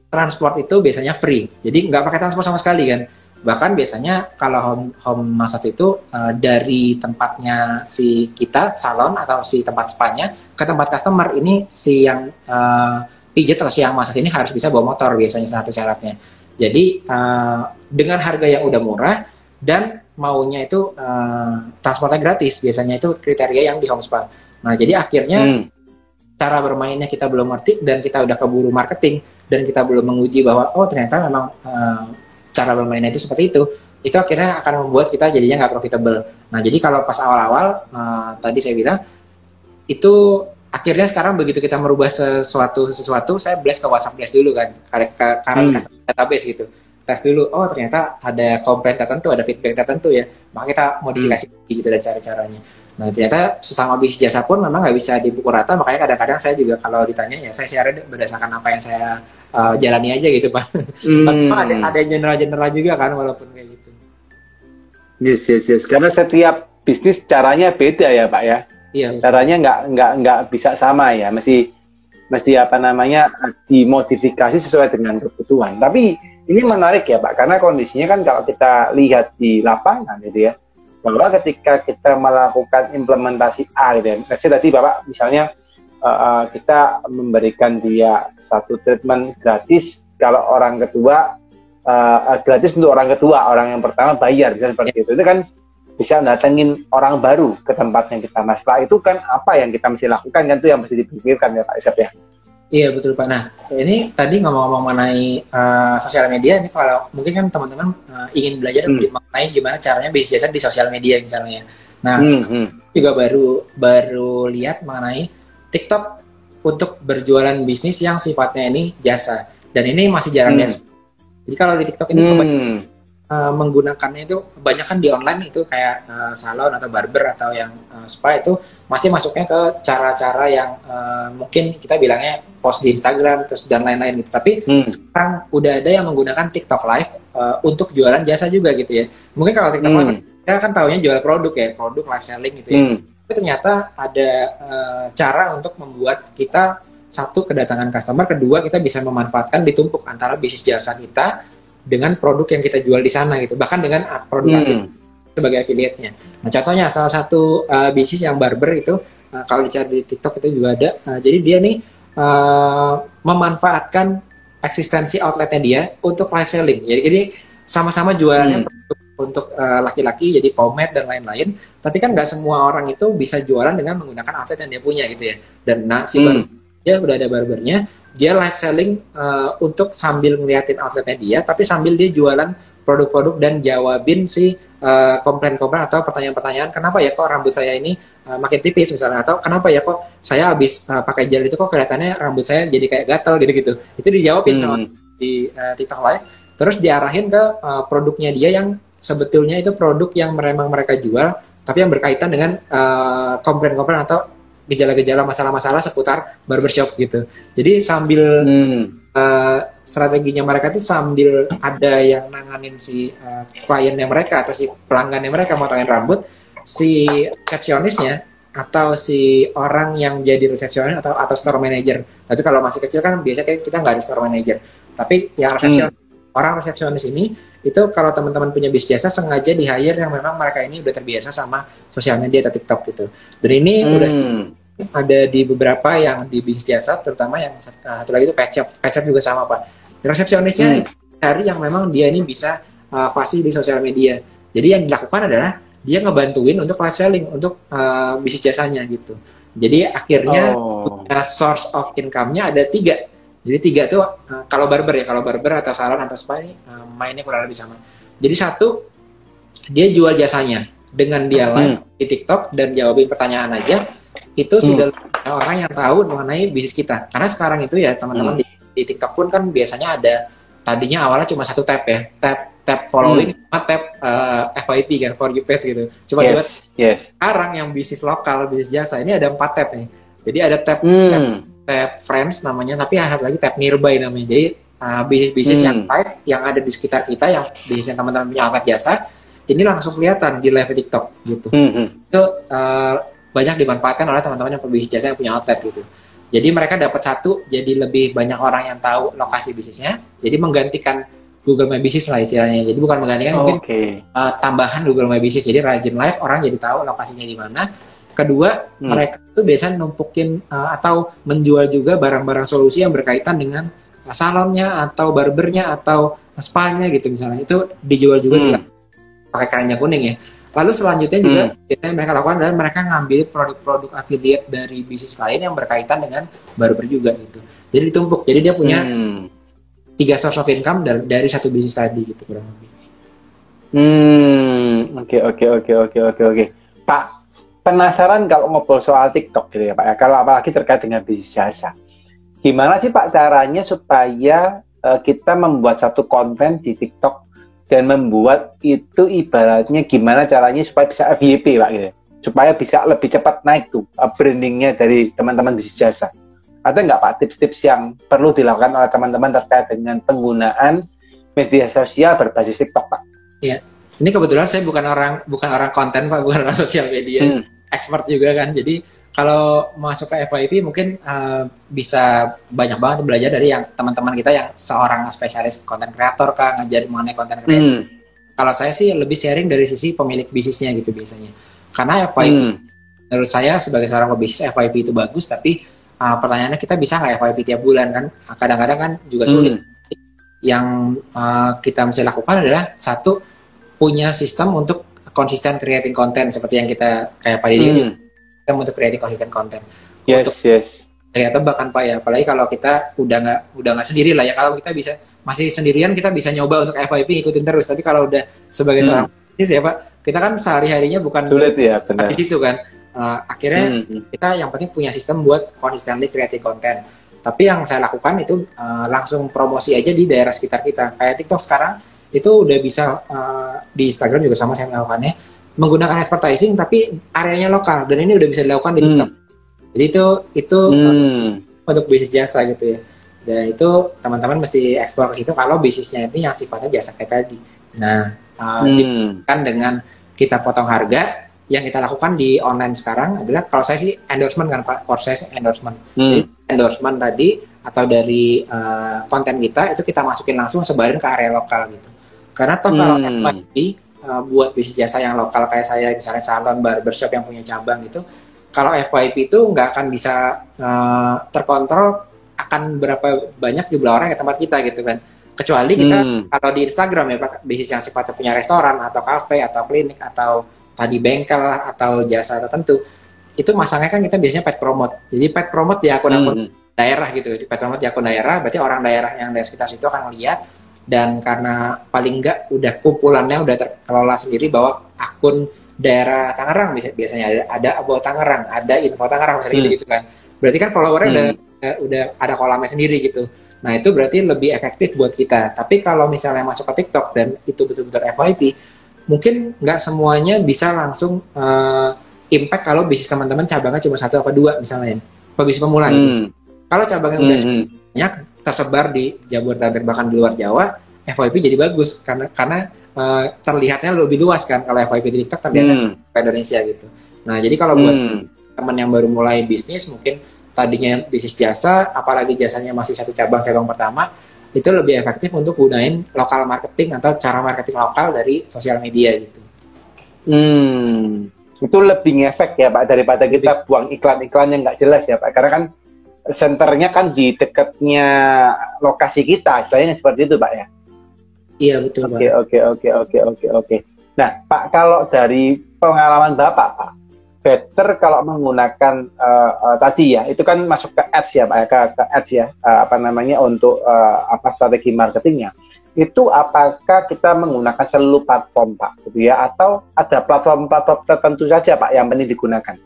transport itu biasanya free, jadi nggak pakai transport sama sekali kan. Bahkan biasanya kalau home, home massage itu uh, dari tempatnya si kita, salon atau si tempat spanya, ke tempat customer, ini si yang uh, pijetless yang massage ini harus bisa bawa motor, biasanya satu syaratnya. Jadi uh, dengan harga yang udah murah dan maunya itu uh, transportnya gratis, biasanya itu kriteria yang di home spa. Nah jadi akhirnya hmm. cara bermainnya kita belum ngerti dan kita udah keburu marketing dan kita belum menguji bahwa oh ternyata memang uh, cara bermainnya itu seperti itu. Itu akhirnya akan membuat kita jadinya nggak profitable. Nah jadi kalau pas awal-awal uh, tadi saya bilang itu akhirnya sekarang begitu kita merubah sesuatu sesuatu saya blast ke WhatsApp blast dulu kan karena hmm. database gitu, tes dulu oh ternyata ada komplain tertentu, ada feedback tertentu ya, maka kita modifikasi hmm. gitu dan cara-caranya. Nah ternyata sesama bisnis jasa pun memang nggak bisa dipukul rata, makanya kadang-kadang saya juga kalau ditanya ya saya share berdasarkan apa yang saya uh, jalani aja gitu Pak. hmm. ada ada general-general juga kan walaupun kayak gitu. Yes yes yes. Karena setiap bisnis caranya beda ya Pak ya. Iya. Caranya nggak nggak nggak bisa sama ya, masih masih apa namanya dimodifikasi sesuai dengan kebutuhan. Tapi ini menarik ya Pak, karena kondisinya kan kalau kita lihat di lapangan gitu ya. Bahwa ketika kita melakukan implementasi A, gitu. Tadi Bapak misalnya uh, kita memberikan dia satu treatment gratis, kalau orang kedua uh, gratis untuk orang kedua, orang yang pertama bayar, misalnya seperti itu. Itu kan bisa datengin orang baru ke tempatnya kita. Nah setelah itu kan apa yang kita mesti lakukan kan itu yang mesti dipikirkan ya Pak Yosef ya. Iya betul Pak. Nah ini tadi ngomong-ngomong mengenai uh, sosial media, ini kalau mungkin kan teman-teman uh, ingin belajar hmm. mengenai gimana caranya bisnis jasa di sosial media misalnya. Nah hmm, hmm. juga baru baru lihat mengenai TikTok untuk berjualan bisnis yang sifatnya ini jasa dan ini masih jarang hmm. lihat. Jadi kalau di TikTok ini hmm. uh, menggunakannya itu banyak kan di online itu kayak uh, salon atau barber atau yang uh, spa itu masih masuknya ke cara-cara yang uh, mungkin kita bilangnya post di Instagram terus dan lain-lain gitu. Tapi hmm. sekarang udah ada yang menggunakan TikTok Live uh, untuk jualan jasa juga gitu ya. Mungkin kalau TikTok hmm. Live kita kan taunya jual produk ya, produk live selling gitu ya. Hmm. Tapi ternyata ada uh, cara untuk membuat kita satu kedatangan customer, kedua kita bisa memanfaatkan ditumpuk antara bisnis jasa kita dengan produk yang kita jual di sana gitu. Bahkan dengan produk hmm. sebagai affiliate-nya. Nah, contohnya salah satu uh, bisnis yang barber itu uh, kalau dicari di TikTok itu juga ada. Uh, jadi dia nih Uh, memanfaatkan eksistensi outletnya dia untuk live selling. Jadi, jadi sama-sama jualannya hmm. untuk laki-laki, uh, jadi pomade dan lain-lain. Tapi kan nggak semua orang itu bisa jualan dengan menggunakan outlet yang dia punya gitu ya. Dan nah, si hmm. dia udah ada barbernya, dia live selling uh, untuk sambil ngeliatin outletnya dia, tapi sambil dia jualan produk-produk dan jawabin si uh, komplain-komplain atau pertanyaan-pertanyaan, kenapa ya kok rambut saya ini Uh, makin tipis misalnya, atau kenapa ya kok saya habis uh, pakai gel itu kok kelihatannya rambut saya jadi kayak gatal gitu-gitu. Itu dijawabin hmm. sama di uh, TikTok Live, terus diarahin ke uh, produknya dia yang sebetulnya itu produk yang memang mereka jual tapi yang berkaitan dengan uh, komplain-komplain atau gejala-gejala masalah-masalah seputar barbershop gitu. Jadi sambil hmm. uh, strateginya mereka itu sambil ada yang nanganin si uh, kliennya mereka atau si pelanggannya mereka motongin rambut, si resepsionisnya atau si orang yang jadi resepsionis atau atau store manager. Tapi kalau masih kecil kan biasanya kita nggak ada store manager. Tapi yang resepsionis, hmm. orang resepsionis ini itu kalau teman-teman punya bisnis jasa sengaja di hire yang memang mereka ini udah terbiasa sama sosial media atau TikTok gitu. Dan ini hmm. udah ada di beberapa yang di bisnis jasa, terutama yang satu lagi itu pet shop. Pet shop juga sama Pak. Resepsionisnya hmm. cari yang memang dia ini bisa uh, fasih di sosial media. Jadi yang dilakukan adalah dia ngebantuin untuk live selling, untuk uh, bisnis jasanya gitu. Jadi akhirnya oh. source of income-nya ada tiga. Jadi tiga tuh uh, kalau barber ya, kalau barber atau salon atau spa ini uh, mainnya kurang lebih sama. Jadi satu, dia jual jasanya dengan dia live hmm. di TikTok dan jawabin pertanyaan aja. Itu hmm. sudah orang yang tahu mengenai bisnis kita. Karena sekarang itu ya teman-teman hmm. di, di TikTok pun kan biasanya ada, tadinya awalnya cuma satu tab ya, tab tab following sama hmm. tab uh, F Y P kan, for you page gitu. Cuma yes, buat yes. sekarang yang bisnis lokal, bisnis jasa ini ada empat tab nih. Jadi ada tab, hmm. tab tab friends namanya, tapi ada lagi tab nearby namanya. Jadi uh, bisnis-bisnis hmm. yang live yang ada di sekitar kita, yang bisnisnya teman-teman punya outlet jasa, ini langsung kelihatan di live TikTok gitu. Hmm. Itu uh, banyak dimanfaatkan oleh teman-teman yang pebisnis jasa yang punya outlet gitu. Jadi mereka dapat satu, jadi lebih banyak orang yang tahu lokasi bisnisnya. Jadi menggantikan Google My Business lah istilahnya. Jadi bukan menggantikan, oh, mungkin okay. uh, tambahan Google My Business. Jadi rajin live, orang jadi tahu lokasinya di mana. Kedua, hmm. mereka itu biasanya numpukin uh, atau menjual juga barang-barang solusi yang berkaitan dengan uh, salonnya atau barbernya atau spa-nya gitu misalnya. Itu dijual juga hmm. dengan pakai kainnya kuning ya. Lalu selanjutnya juga hmm. biasanya mereka lakukan adalah mereka ngambil produk-produk affiliate dari bisnis lain yang berkaitan dengan barber juga gitu. Jadi ditumpuk. Jadi dia punya hmm. tiga source of income dari, dari satu bisnis tadi gitu kurang lebih. Hmm, oke oke oke oke oke oke. Pak, penasaran kalau ngobrol soal TikTok gitu ya Pak ya. Kalau apalagi terkait dengan bisnis jasa. Gimana sih Pak caranya supaya uh, kita membuat satu konten di TikTok dan membuat itu ibaratnya gimana caranya supaya bisa V I P Pak gitu, supaya bisa lebih cepat naik tuh brandingnya dari teman-teman bisnis jasa. Ada nggak Pak tips-tips yang perlu dilakukan oleh teman-teman terkait dengan penggunaan media sosial berbasis TikTok Pak? Iya, ini kebetulan saya bukan orang bukan orang konten Pak, bukan orang sosial media, hmm. expert juga kan. Jadi kalau masuk ke F Y P mungkin uh, bisa banyak banget belajar dari yang teman-teman kita yang seorang spesialis konten kreator Kak, ngajarin mengenai konten kreator. Hmm. Kalau saya sih lebih sharing dari sisi pemilik bisnisnya gitu biasanya. Karena F Y P hmm. menurut saya sebagai seorang pebisnis F Y P itu bagus, tapi uh, pertanyaannya kita bisa nggak F Y P tiap bulan kan? Kadang-kadang kan juga sulit. Hmm. Yang uh, kita mesti lakukan adalah satu, punya sistem untuk konsisten creating content seperti yang kita kayak Pak Dedy. Hmm. Kita untuk creating konsisten konten. Yes, untuk, yes. Ternyata bahkan Pak ya, apalagi kalau kita udah nggak udah nggak sendiri lah ya. Kalau kita bisa masih sendirian kita bisa nyoba untuk F Y P ikutin terus. Tapi kalau udah sebagai hmm. seorang bisnis ya Pak, kita kan sehari harinya bukan sulit ya, benar. Di situ kan. Uh, akhirnya hmm. kita yang penting punya sistem buat consistently creating konten. Tapi yang saya lakukan itu uh, langsung promosi aja di daerah sekitar kita. Kayak TikTok sekarang itu udah bisa uh, di Instagram juga sama saya melakukannya. Menggunakan advertising tapi areanya lokal, dan ini udah bisa dilakukan di TikTok. Hmm. Jadi itu itu hmm. untuk bisnis jasa gitu ya. Dan itu teman-teman mesti eksplor ke situ kalau bisnisnya itu yang sifatnya jasa kayak tadi. Nah, uh, hmm. kan dengan kita potong harga, yang kita lakukan di online sekarang adalah kalau saya sih endorsement kan Pak, course saya endorsement. Hmm. Jadi endorsement tadi atau dari uh, konten kita itu kita masukin langsung sebarin ke area lokal gitu. Karena toh kalau hmm. F Y P Uh, buat bisnis jasa yang lokal kayak saya misalnya salon, barbershop yang punya cabang gitu, kalau F Y P itu nggak akan bisa uh, terkontrol akan berapa banyak jumlah orang ke tempat kita gitu kan, kecuali kita hmm. atau di Instagram ya Pak, bisnis yang sifatnya punya restoran atau kafe atau klinik atau tadi bengkel lah atau jasa tertentu, itu masangnya kan kita biasanya paid promote, jadi paid promote di akun-akun hmm. daerah gitu, di paid promote di akun daerah, berarti orang daerah yang dari sekitar situ akan lihat. Dan karena paling enggak udah kumpulannya udah terkelola sendiri bahwa akun daerah Tangerang biasanya ada ada about Tangerang, ada info Tangerang misalnya hmm. gitu, gitu kan. Berarti kan followernya hmm. udah udah ada kolamnya sendiri gitu. Nah itu berarti lebih efektif buat kita. Tapi kalau misalnya masuk ke TikTok dan itu betul-betul F Y P, mungkin nggak semuanya bisa langsung uh, impact kalau bisnis teman-teman cabangnya cuma satu atau dua misalnya, pebisnis pemula. Hmm. Gitu. Kalau cabangnya hmm. udah banyak, tersebar di Jabodetabek bahkan di luar Jawa, F Y P jadi bagus karena karena uh, terlihatnya lebih luas kan kalau F Y P di TikTok terlihat hmm. Indonesia gitu. Nah jadi kalau buat hmm. teman yang baru mulai bisnis, mungkin tadinya bisnis jasa apalagi jasanya masih satu cabang-cabang pertama, itu lebih efektif untuk gunain lokal marketing atau cara marketing lokal dari sosial media gitu. Hmm, itu lebih ngefek ya Pak daripada kita buang iklan-iklan yang nggak jelas ya Pak, karena kan senternya kan di dekatnya lokasi kita, istilahnya seperti itu Pak ya? Iya betul Pak. Oke oke oke oke oke oke. Nah Pak, kalau dari pengalaman Bapak Pak, better kalau menggunakan uh, uh, tadi ya, itu kan masuk ke ads ya Pak ya, ke, ke ads ya, uh, apa namanya untuk uh, apa strategi marketingnya. Itu apakah kita menggunakan seluruh platform Pak, gitu ya? Atau ada platform-platform tertentu saja Pak yang penting digunakan?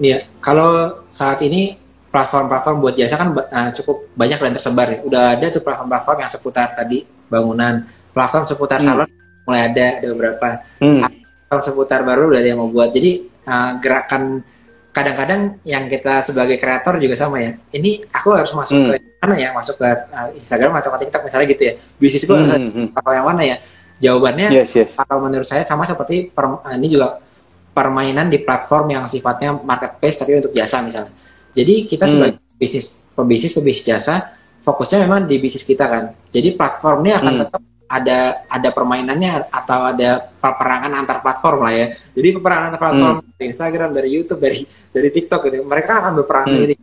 Iya, kalau saat ini platform-platform buat jasa kan uh, cukup banyak dan tersebar ya. Udah ada tuh platform-platform yang seputar tadi bangunan, platform seputar hmm. salon mulai ada, ada beberapa hmm. platform seputar baru udah ada yang mau buat. Jadi uh, gerakan kadang-kadang yang kita sebagai kreator juga sama ya. Ini aku harus masuk hmm. ke mana ya? Masuk ke uh, Instagram atau ke TikTok misalnya gitu ya. Bisnis gue harus hmm. atau yang mana ya? Jawabannya yes, yes. Kalau menurut saya sama seperti per, uh, ini juga permainan di platform yang sifatnya marketplace tapi untuk jasa misalnya. Jadi kita sebagai hmm. bisnis pebisnis pebisnis jasa fokusnya memang di bisnis kita kan. Jadi platformnya akan hmm. tetap ada ada permainannya atau ada peperangan antar platform lah ya. Jadi peperangan antar platform hmm. dari Instagram, dari YouTube, dari dari TikTok gitu. Mereka akan berperang hmm. sendiri.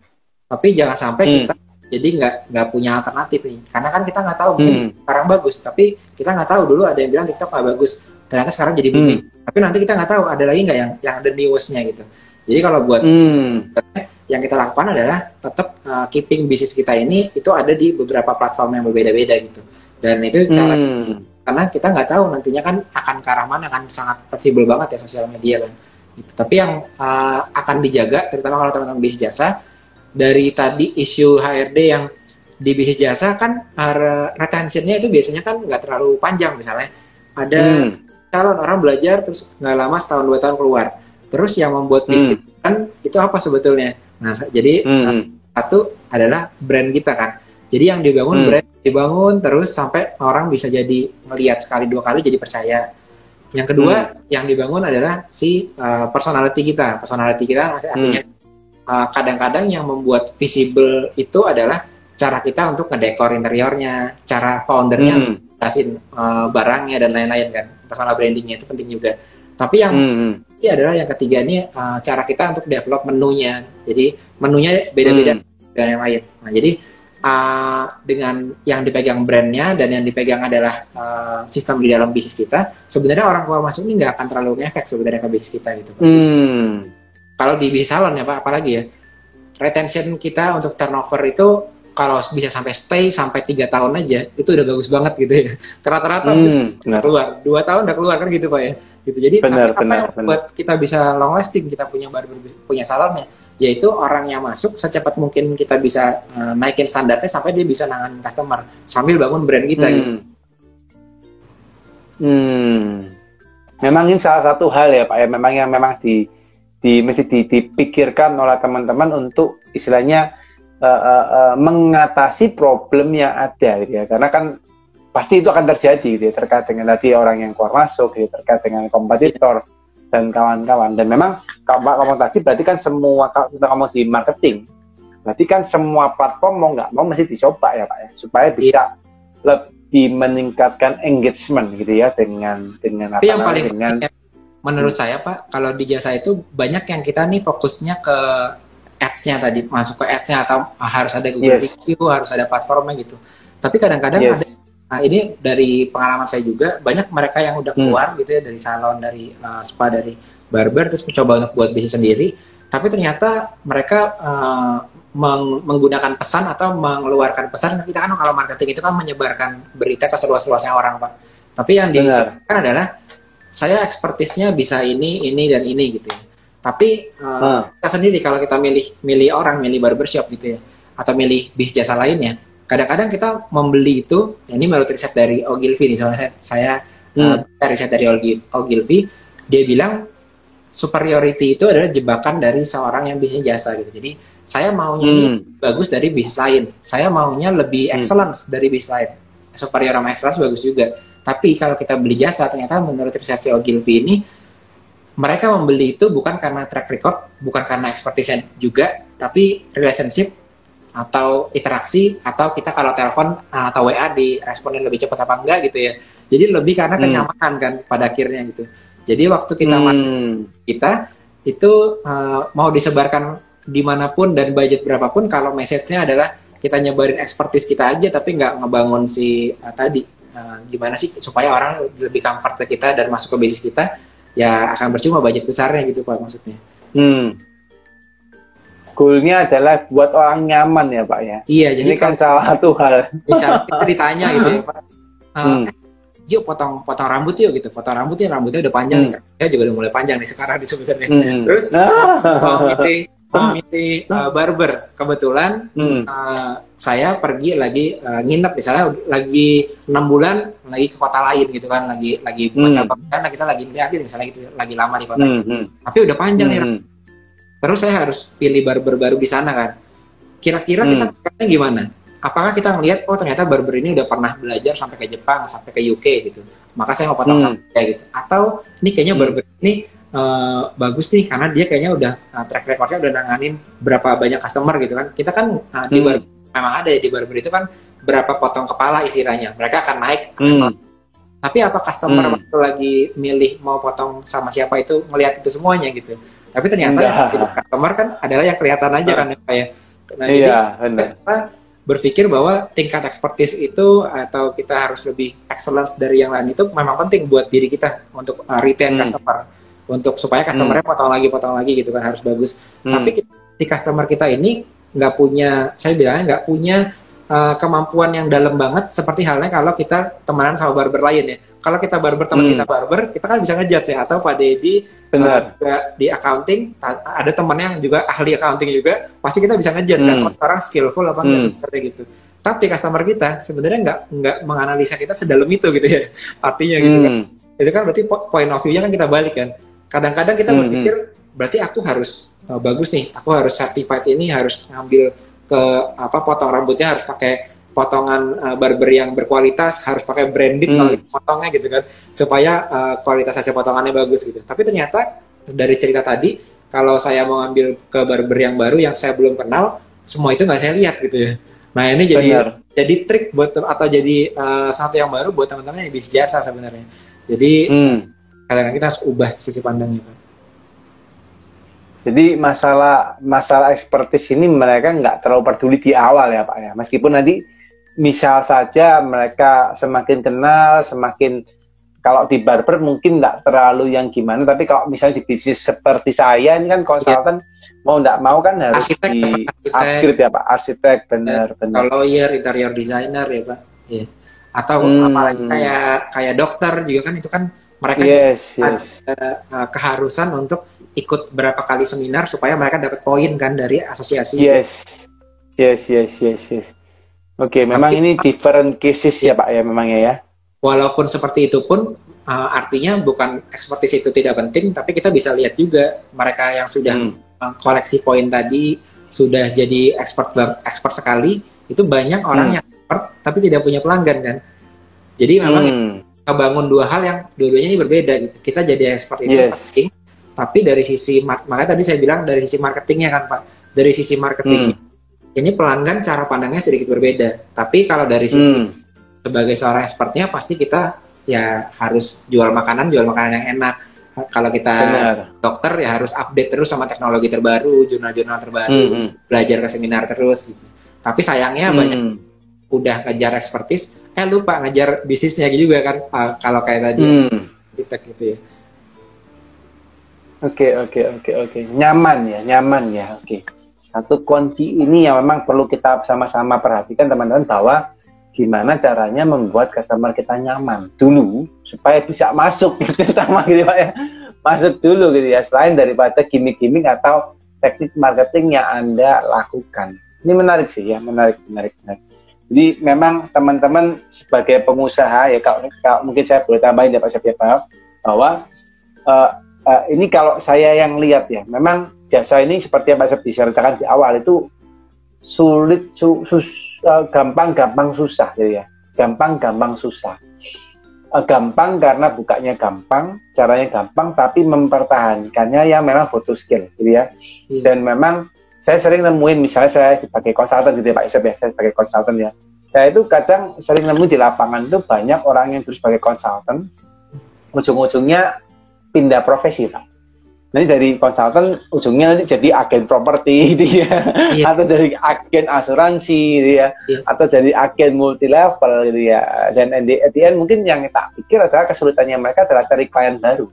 Tapi jangan sampai hmm. kita jadi nggak nggak punya alternatif nih. Karena kan kita nggak tahu mungkin hmm. sekarang bagus, tapi kita nggak tahu dulu ada yang bilang TikTok nggak bagus. Ternyata sekarang jadi booming. Hmm. Tapi nanti kita nggak tahu ada lagi nggak yang yang the newest-nya gitu. Jadi kalau buat hmm. yang kita lakukan adalah tetap uh, keeping bisnis kita ini itu ada di beberapa platform yang berbeda-beda gitu. Dan itu cara hmm. karena kita nggak tahu nantinya kan akan ke arah mana, akan sangat fleksibel banget ya sosial media kan. Gitu. Tapi yang uh, akan dijaga terutama kalau teman-teman bisnis jasa, dari tadi isu H R D yang di bisnis jasa kan uh, retentionnya itu biasanya kan nggak terlalu panjang, misalnya ada hmm. calon orang belajar terus nggak lama setahun dua tahun keluar. Terus yang membuat bisnis hmm. kan itu apa sebetulnya? Nah, jadi hmm. satu adalah brand kita kan. Jadi yang dibangun hmm. brand dibangun terus sampai orang bisa jadi melihat sekali dua kali jadi percaya. Yang kedua hmm. yang dibangun adalah si uh, personality kita. Personality kita artinya hmm. uh, kadang-kadang yang membuat visible itu adalah cara kita untuk ngedekor interiornya, cara foundernya hmm. ngasin uh, barangnya dan lain-lain kan. Personal brandingnya itu penting juga. Tapi yang hmm. ini adalah yang ketiga ini uh, cara kita untuk develop menunya. Jadi menunya beda-beda hmm. dengan yang lain. Nah, jadi uh, dengan yang dipegang brandnya dan yang dipegang adalah uh, sistem di dalam bisnis kita. Sebenarnya orang keluar masuk ini nggak akan terlalu ngefek sebenarnya ke bisnis kita gitu. Hmm. Kalau di bisnis salon ya Pak, apalagi ya retention kita untuk turnover itu kalau bisa sampai stay sampai tiga tahun aja itu udah bagus banget gitu ya. Rata-rata hmm, keluar dua tahun udah keluar kan gitu Pak ya. Gitu. Jadi benar, apa benar, yang benar. Buat kita bisa long lasting, kita punya baru punya salonnya, yaitu orang yang masuk secepat mungkin kita bisa uh, naikin standarnya sampai dia bisa nanganin customer sambil bangun brand kita. Hmm. Gitu. Hmm. Memang ini salah satu hal ya Pak ya, memang yang memang di, di mesti dipikirkan oleh teman-teman untuk istilahnya uh, uh, uh, mengatasi problem yang ada gitu ya, karena kan pasti itu akan terjadi gitu ya, terkait dengan tadi orang yang keluar masuk gitu, terkait dengan kompetitor dan kawan-kawan. Dan memang kalau Pak ngomong tadi berarti kan semua, kalau kita ngomong di marketing berarti kan semua platform mau nggak mau mesti dicoba ya Pak ya, supaya bisa lebih meningkatkan engagement gitu ya dengan dengan apa namanya dengan menurut hmm. saya Pak kalau di jasa itu banyak yang kita nih fokusnya ke ads-nya tadi, masuk ke ads-nya atau harus ada Google yes. review, harus ada platformnya gitu. Tapi kadang-kadang yes. ada. Nah ini dari pengalaman saya juga, banyak mereka yang udah keluar hmm. gitu ya dari salon, dari uh, spa, dari barber, terus mencoba untuk buat bisnis sendiri. Tapi ternyata mereka uh, meng- menggunakan pesan atau mengeluarkan pesan. Kita kan kalau marketing itu kan menyebarkan berita ke seluas-luasnya orang Pak. Tapi yang disampaikan adalah saya ekspertisnya bisa ini, ini, dan ini gitu ya. Tapi uh, hmm. kita sendiri kalau kita milih milih orang, milih barbershop gitu ya, atau milih bisnis jasa lainnya, kadang-kadang kita membeli itu, ya ini menurut riset dari Ogilvy nih, soalnya saya, saya hmm. uh, riset dari Ogilvy, dia bilang superiority itu adalah jebakan dari seorang yang bisnis jasa gitu. Jadi saya maunya hmm. ini bagus dari bisnis lain, saya maunya lebih excellence hmm. dari bisnis lain. Superior sama excellence bagus juga. Tapi kalau kita beli jasa, ternyata menurut riset si Ogilvy ini, mereka membeli itu bukan karena track record, bukan karena expertise juga, tapi relationship atau interaksi, atau kita kalau telepon atau W A di responden lebih cepat apa enggak gitu ya. Jadi lebih karena kenyamanan hmm. kan pada akhirnya gitu. Jadi waktu kita hmm. marketing kita itu uh, mau disebarkan dimanapun dan budget berapapun, kalau message-nya adalah kita nyebarin expertise kita aja tapi nggak ngebangun si uh, tadi uh, gimana sih supaya orang lebih comfort ke kita dan masuk ke bisnis kita, ya akan percuma budget besarnya gitu Pak maksudnya. Hmm. Goalnya adalah buat orang nyaman ya Pak ya. Iya, jadi ini kan salah satu hal. Misal kita ditanya gitu ya Pak, uh, hmm. yuk potong potong rambut yuk gitu, potong rambutnya rambutnya udah panjang, hmm. saya juga udah mulai panjang nih sekarang di sebenarnya. Hmm. Terus mau milih mau milih barber, kebetulan hmm. uh, saya pergi lagi uh, nginep misalnya lagi enam bulan lagi ke kota lain gitu kan, lagi lagi buka cabang hmm. karena kita lagi akhir misalnya gitu lagi lama di kota, hmm. tapi udah panjang nih. Hmm. Terus saya harus pilih barber baru di sana kan. Kira-kira hmm. kita kayaknya gimana? Apakah kita ngelihat, oh ternyata barber ini udah pernah belajar sampai ke Jepang, sampai ke U K gitu. Maka saya mau potong hmm. sampai kayak gitu. Atau ini kayaknya hmm. barber ini uh, bagus nih karena dia kayaknya udah uh, track recordnya udah nanganin berapa banyak customer gitu kan. Kita kan uh, di hmm. barber memang ada ya, di barber itu kan berapa potong kepala istilahnya. Mereka akan naik hmm. Tapi apa customer hmm. waktu lagi milih mau potong sama siapa itu melihat itu semuanya gitu. Tapi ternyata ya, customer kan adalah yang kelihatan aja hmm. kan kayak. Nah, iya, jadi kita berpikir bahwa tingkat expertise itu atau kita harus lebih excellence dari yang lain itu memang penting buat diri kita untuk uh, retain hmm. customer, untuk supaya customernya hmm. potong lagi potong lagi gitu kan harus bagus. Hmm. Tapi si customer kita ini nggak punya, saya bilangnya nggak punya Uh, kemampuan yang dalam banget seperti halnya kalau kita temenan sama barber lain ya. Kalau kita barber teman hmm. kita barber, kita kan bisa ngejudge ya. Atau Pak Dedy uh, di accounting ada temannya yang juga ahli accounting juga, pasti kita bisa ngejudge hmm. kan orang skillful apa enggak hmm. seperti gitu. Tapi customer kita sebenarnya nggak nggak menganalisa kita sedalam itu gitu ya. Artinya gitu hmm. kan. Itu kan berarti point of view-nya kan kita balik kan. Kadang-kadang kita hmm. berpikir berarti aku harus oh, bagus nih, aku harus certified ini, harus ngambil ke apa potong rambutnya harus pakai potongan uh, barber yang berkualitas, harus pakai branded kalau hmm. potongnya gitu kan supaya uh, kualitas hasil potongannya bagus gitu. Tapi ternyata dari cerita tadi kalau saya mau ambil ke barber yang baru yang saya belum kenal, semua itu nggak saya lihat gitu ya. Nah ini jadi Benar. jadi trik buat atau jadi uh, satu yang baru buat teman-teman yang bisnis jasa sebenarnya. Jadi hmm. kadang-kadang kita harus ubah sisi pandangnya Pak. Jadi masalah masalah expertise ini mereka nggak terlalu peduli di awal ya Pak ya. Meskipun nanti misal saja mereka semakin kenal, semakin kalau di barber mungkin nggak terlalu yang gimana. Tapi kalau misalnya di bisnis seperti saya ini kan konsultan ya. mau nggak mau kan harus arsitek, di upgrade ya Pak. Arsitek benar-benar. Kalau lawyer, interior designer ya Pak. Ya. Atau hmm. apalagi kayak kayak dokter juga kan itu kan mereka yes, yes. ada keharusan untuk ikut berapa kali seminar supaya mereka dapat poin kan dari asosiasi. Yes, yes, yes, yes, yes. Oke, okay, memang ini different cases ya, ya Pak ya memangnya ya. Walaupun seperti itu pun uh, artinya bukan expertise itu tidak penting, tapi kita bisa lihat juga mereka yang sudah hmm. koleksi poin tadi sudah jadi expert expert sekali itu banyak orang hmm. yang expert tapi tidak punya pelanggan kan. Jadi memang hmm. kita bangun dua hal yang dua-duanya ini berbeda gitu. Kita jadi expert itu yes. penting. Tapi dari sisi, makanya tadi saya bilang dari sisi marketingnya kan Pak, dari sisi marketing hmm. ini pelanggan cara pandangnya sedikit berbeda. Tapi kalau dari sisi hmm. sebagai seorang expertnya pasti kita ya harus jual makanan, jual makanan yang enak. Kalau kita Benar. dokter ya harus update terus sama teknologi terbaru, jurnal-jurnal terbaru, hmm. belajar ke seminar terus gitu. Tapi sayangnya hmm. banyak udah ngejar expertise, eh lupa ngejar bisnisnya juga kan uh, kalau kayak tadi hmm. kita gitu ya. Oke, oke, oke, oke. Nyaman ya, nyaman ya. Oke. Satu kunci ini yang memang perlu kita sama-sama perhatikan teman-teman bahwa gimana caranya membuat customer kita nyaman dulu supaya bisa masuk gitu, pertama gitu Pak ya. Masuk dulu gitu ya, selain daripada gimmick-gimmick atau teknik marketing yang Anda lakukan. Ini menarik sih ya, menarik, menarik, menarik. Jadi memang teman-teman sebagai pengusaha ya kalau, kalau mungkin saya boleh tambahin ya Pak Seth bahwa uh, Uh, ini kalau saya yang lihat ya, memang jasa ini seperti yang Pak Seth diceritakan di awal itu sulit, su, sus, uh, gampang-gampang susah gitu ya, gampang-gampang susah, uh, gampang karena bukanya gampang, caranya gampang, tapi mempertahankannya yang memang butuh skill gitu ya. Hmm. Dan memang saya sering nemuin misalnya saya sebagai konsultan gitu ya Pak Seth ya, saya sebagai konsultan ya, saya itu kadang sering nemuin di lapangan itu banyak orang yang terus sebagai konsultan, ujung-ujungnya pindah profesi Pak. Nanti dari konsultan ujungnya nanti jadi agen properti gitu ya, yeah. atau dari agen asuransi gitu ya, yeah. atau dari agen multi level gitu ya. Dan at the, at the end mungkin yang tak pikir adalah kesulitannya mereka adalah cari klien baru.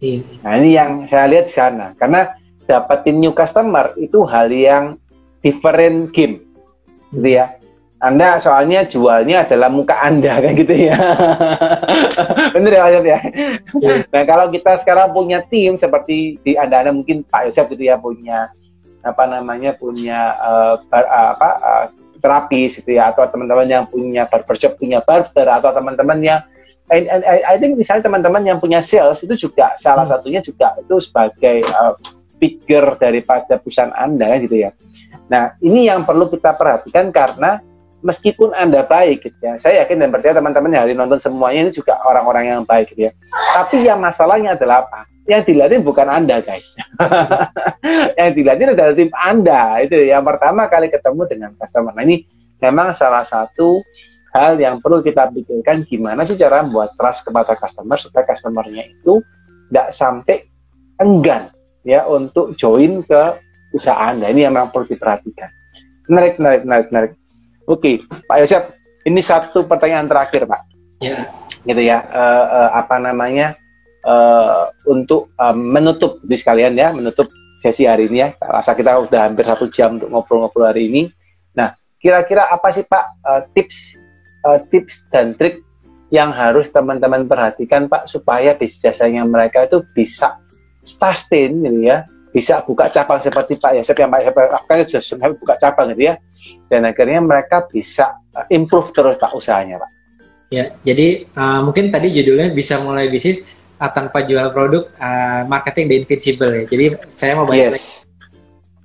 Yeah. Nah ini yang saya lihat di sana karena dapetin new customer itu hal yang different game gitu ya. Anda soalnya jualnya adalah muka Anda kan gitu ya. Bener ya Pak Seth ya. Nah kalau kita sekarang punya tim seperti di Anda-Anda mungkin Pak Yosef gitu ya punya apa namanya punya uh, bar, uh, apa uh, terapis gitu ya atau teman-teman yang punya barbershop punya barber atau teman-teman yang and, and, I, I think misalnya teman-teman yang punya sales itu juga salah satunya juga itu sebagai uh, figure daripada perusahaan Anda kan gitu ya. Nah ini yang perlu kita perhatikan karena meskipun Anda baik gitu ya, saya yakin dan percaya teman-teman yang hari nonton semuanya ini juga orang-orang yang baik gitu ya. Tapi yang masalahnya adalah apa? Yang dilatih bukan Anda guys. Yang dilatih adalah tim Anda. Itu yang pertama kali ketemu dengan customer. Nah ini memang salah satu hal yang perlu kita pikirkan, gimana sih cara membuat trust kepada customer supaya customernya itu nggak sampai enggan ya untuk join ke usaha Anda. Ini yang memang perlu diperhatikan. Menarik, menarik, menarik, menarik. Oke, Pak Yosef, ini satu pertanyaan terakhir, Pak. Ya. Gitu ya. Uh, uh, apa namanya? Uh, untuk uh, menutup di sekalian ya, menutup sesi hari ini ya. Rasa kita udah hampir satu jam untuk ngobrol-ngobrol hari ini. Nah, kira-kira apa sih Pak uh, tips uh, tips dan trik yang harus teman-teman perhatikan Pak supaya bisnis jasanya mereka itu bisa sustain gitu ya, bisa buka cabang seperti Pak Yosef yang Pak Yosef sudah buka cabang gitu ya, dan akhirnya mereka bisa uh, improve terus Pak usahanya Pak. Ya, jadi uh, mungkin tadi judulnya bisa mulai bisnis tanpa jual produk, uh, marketing the invincible ya. Jadi saya mau balik yes. lagi.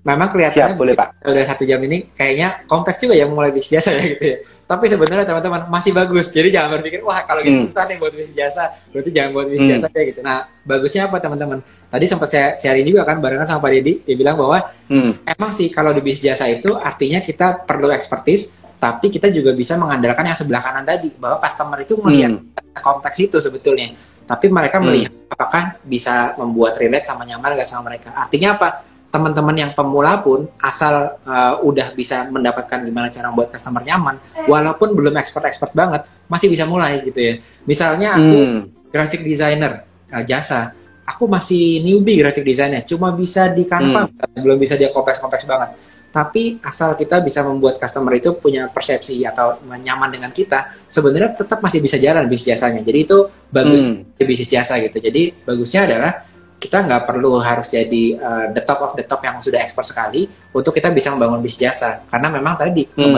Memang kelihatannya udah satu jam ini kayaknya kompleks juga ya mulai bisnis jasa ya gitu ya. Tapi sebenarnya teman-teman masih bagus. Jadi jangan berpikir wah kalau gitu hmm. susah nih buat bisnis jasa, berarti jangan buat bisnis hmm. jasa ya gitu. Nah bagusnya apa teman-teman? Tadi sempat saya sharing juga kan barengan sama Pak Dedy, dia bilang bahwa hmm. emang sih kalau di bisnis jasa itu artinya kita perlu expertise, tapi kita juga bisa mengandalkan yang sebelah kanan tadi bahwa customer itu melihat hmm. konteks itu sebetulnya. Tapi mereka melihat hmm. apakah bisa membuat relate sama nyaman gak sama mereka. Artinya apa? Teman-teman yang pemula pun asal uh, udah bisa mendapatkan gimana cara membuat customer nyaman, walaupun belum expert-expert banget, masih bisa mulai gitu ya. Misalnya aku hmm. graphic designer uh, jasa, aku masih newbie graphic designer, cuma bisa di Canva, hmm. belum bisa dia kompleks-kompleks banget. Tapi asal kita bisa membuat customer itu punya persepsi atau nyaman dengan kita, sebenarnya tetap masih bisa jalan bisnis jasanya. Jadi itu bagus hmm. bisnis jasa gitu. Jadi bagusnya adalah kita nggak perlu harus jadi uh, the top of the top yang sudah expert sekali untuk kita bisa membangun bisnis jasa. Karena memang tadi hmm.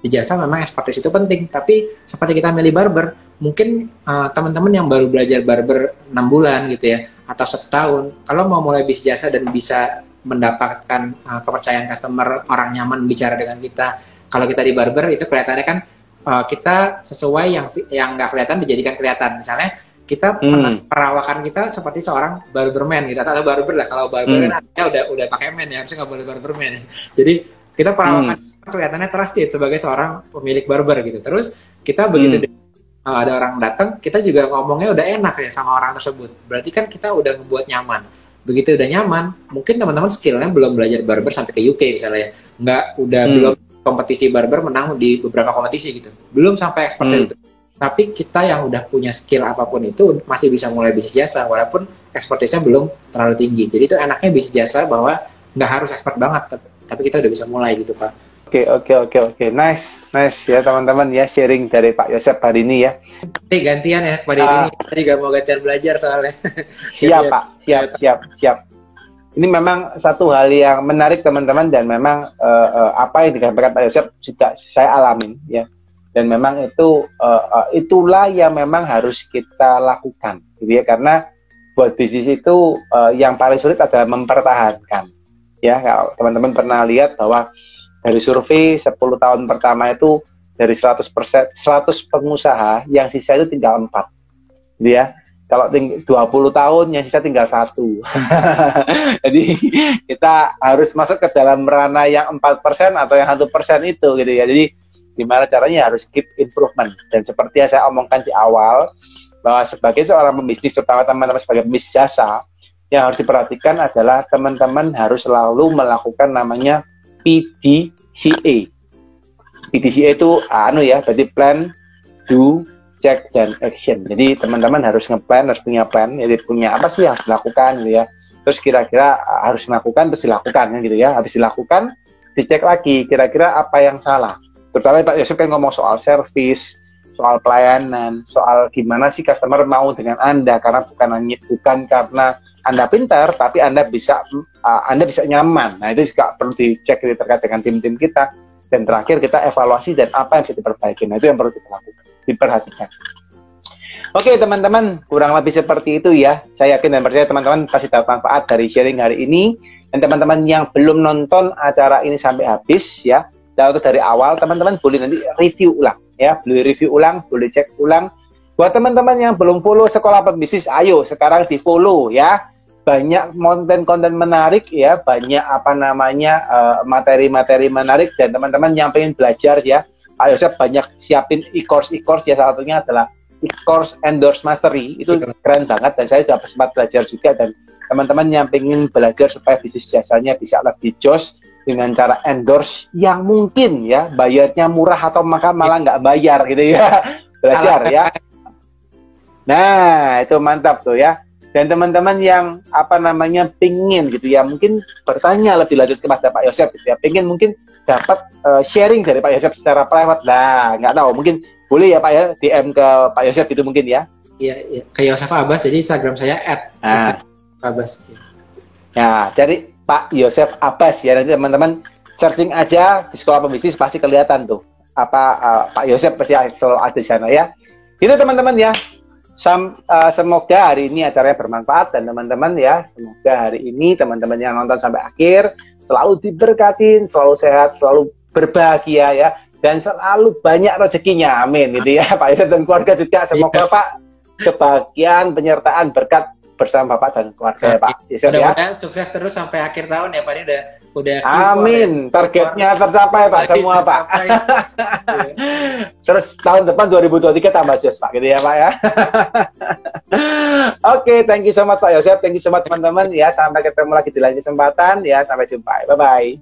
di jasa memang expertise itu penting. Tapi seperti kita milih barber, mungkin uh, teman-teman yang baru belajar barber enam bulan gitu ya atau satu tahun, kalau mau mulai bisnis jasa dan bisa mendapatkan uh, kepercayaan customer, orang nyaman bicara dengan kita. Kalau kita di barber itu kelihatannya kan uh, kita sesuai yang yang nggak kelihatan dijadikan kelihatan. Misalnya kita hmm. perawakan kita seperti seorang barberman gitu atau barber lah. Kalau barberman hmm. artinya udah udah pakai man ya, harusnya nggak boleh barberman. Jadi kita perawakan hmm. kelihatannya trusted sebagai seorang pemilik barber gitu. Terus kita begitu hmm. uh, ada orang datang, kita juga ngomongnya udah enak ya sama orang tersebut. Berarti kan kita udah membuat nyaman. Begitu udah nyaman, mungkin teman-teman skillnya belum belajar barber sampai ke U K misalnya ya, nggak udah hmm. belum kompetisi barber menang di beberapa kompetisi gitu, belum sampai expert hmm. itu. Tapi kita yang udah punya skill apapun itu masih bisa mulai bisnis jasa walaupun expertise-nya belum terlalu tinggi. Jadi itu enaknya bisnis jasa bahwa nggak harus expert banget, tapi kita udah bisa mulai gitu Pak. Oke oke oke oke, nice nice ya teman-teman ya sharing dari Pak Yosef hari ini ya. Nanti gantian ya Pak Dedy, tadi gak mau gantian belajar soalnya. Siap Pak, siap siap siap. Ini memang satu hal yang menarik teman-teman dan memang uh, uh, apa yang disampaikan Pak Yosef juga saya alamin ya. Dan memang itu uh, uh, itulah yang memang harus kita lakukan, gitu ya, karena buat bisnis itu uh, yang paling sulit adalah mempertahankan. Ya kalau teman-teman pernah lihat bahwa dari survei sepuluh tahun pertama itu dari seratus persen, seratus pengusaha yang sisa itu tinggal empat. Dia kalau dua puluh tahun yang sisa tinggal satu. Jadi kita harus masuk ke dalam ranah yang empat persen atau yang satu persen itu gitu ya. Jadi gimana caranya harus keep improvement dan seperti yang saya omongkan di awal bahwa sebagai seorang pembisnis terutama teman-teman sebagai pembisnis jasa yang harus diperhatikan adalah teman-teman harus selalu melakukan namanya P D C A. P D C A itu anu ya, berarti plan, do, check dan action. Jadi teman-teman harus ngeplan, harus punya plan, jadi punya apa sih yang harus dilakukan gitu ya. Terus kira-kira harus dilakukan terus dilakukan gitu ya. Habis dilakukan, dicek lagi kira-kira apa yang salah. Terutama Pak Yosef kan ngomong soal service, soal pelayanan, soal gimana sih customer mau dengan Anda karena bukan hanya bukan karena Anda pintar, tapi Anda bisa uh, Anda bisa nyaman. Nah itu juga perlu dicek terkait dengan tim-tim kita. Dan terakhir kita evaluasi dan apa yang bisa diperbaiki. Nah itu yang perlu dilakukan, diperhatikan. Oke teman-teman, kurang lebih seperti itu ya. Saya yakin dan percaya teman-teman pasti dapat manfaat dari sharing hari ini. Dan teman-teman yang belum nonton acara ini sampai habis ya, dan untuk dari awal teman-teman boleh nanti review ulang. Ya, boleh review ulang, boleh cek ulang. Buat teman-teman yang belum follow Sekolah Pebisnis, ayo sekarang di follow ya. Banyak konten-konten menarik ya, banyak apa namanya materi-materi uh, menarik dan teman-teman yang pengen belajar ya Pak Yosef banyak siapin e-course e-course ya, salah satunya adalah e-course Endorse Mastery. Itu keren banget dan saya sudah sempat belajar juga, dan teman-teman yang pengen belajar supaya bisnis jasanya bisa lebih jos dengan cara endorse yang mungkin ya bayarnya murah atau malah nggak bayar gitu ya, belajar ya. Nah itu mantap tuh ya. Dan teman-teman yang apa namanya pingin gitu ya, mungkin bertanya lebih lanjut kepada Pak Yosef gitu ya, pingin mungkin dapat uh, sharing dari Pak Yosef secara private lah, nggak tahu mungkin boleh ya Pak ya, D M ke Pak Yosef gitu mungkin ya. Iya, iya. Ke Yosef Abbas, jadi Instagram saya at nah. Abbas. Nah, cari Pak Yosef Abbas ya, nanti teman-teman searching aja di Sekolah Pebisnis pasti kelihatan tuh apa uh, Pak Yosef pasti selalu ada di sana ya. Itu teman-teman ya. Sam, uh, semoga hari ini acaranya bermanfaat, dan teman-teman ya, semoga hari ini teman-teman yang nonton sampai akhir selalu diberkatin, selalu sehat, selalu berbahagia ya, dan selalu banyak rezekinya, amin gitu ya Pak Yosef dan keluarga juga. Semoga Pak kebahagiaan, penyertaan, berkat bersama Bapak dan keluarga ya, Pak Yosef ya. Mudah-mudahan sukses terus sampai akhir tahun ya Pak, ini udah udah amin, targetnya tercapai Pak, semua Pak. Terus tahun depan dua ribu dua puluh tiga tambah jos Pak, gitu ya Pak ya. Oke, okay, thank you so much Pak Yosef, thank you so much teman-teman ya, sampai ketemu lagi di lain kesempatan ya, sampai jumpa, bye bye.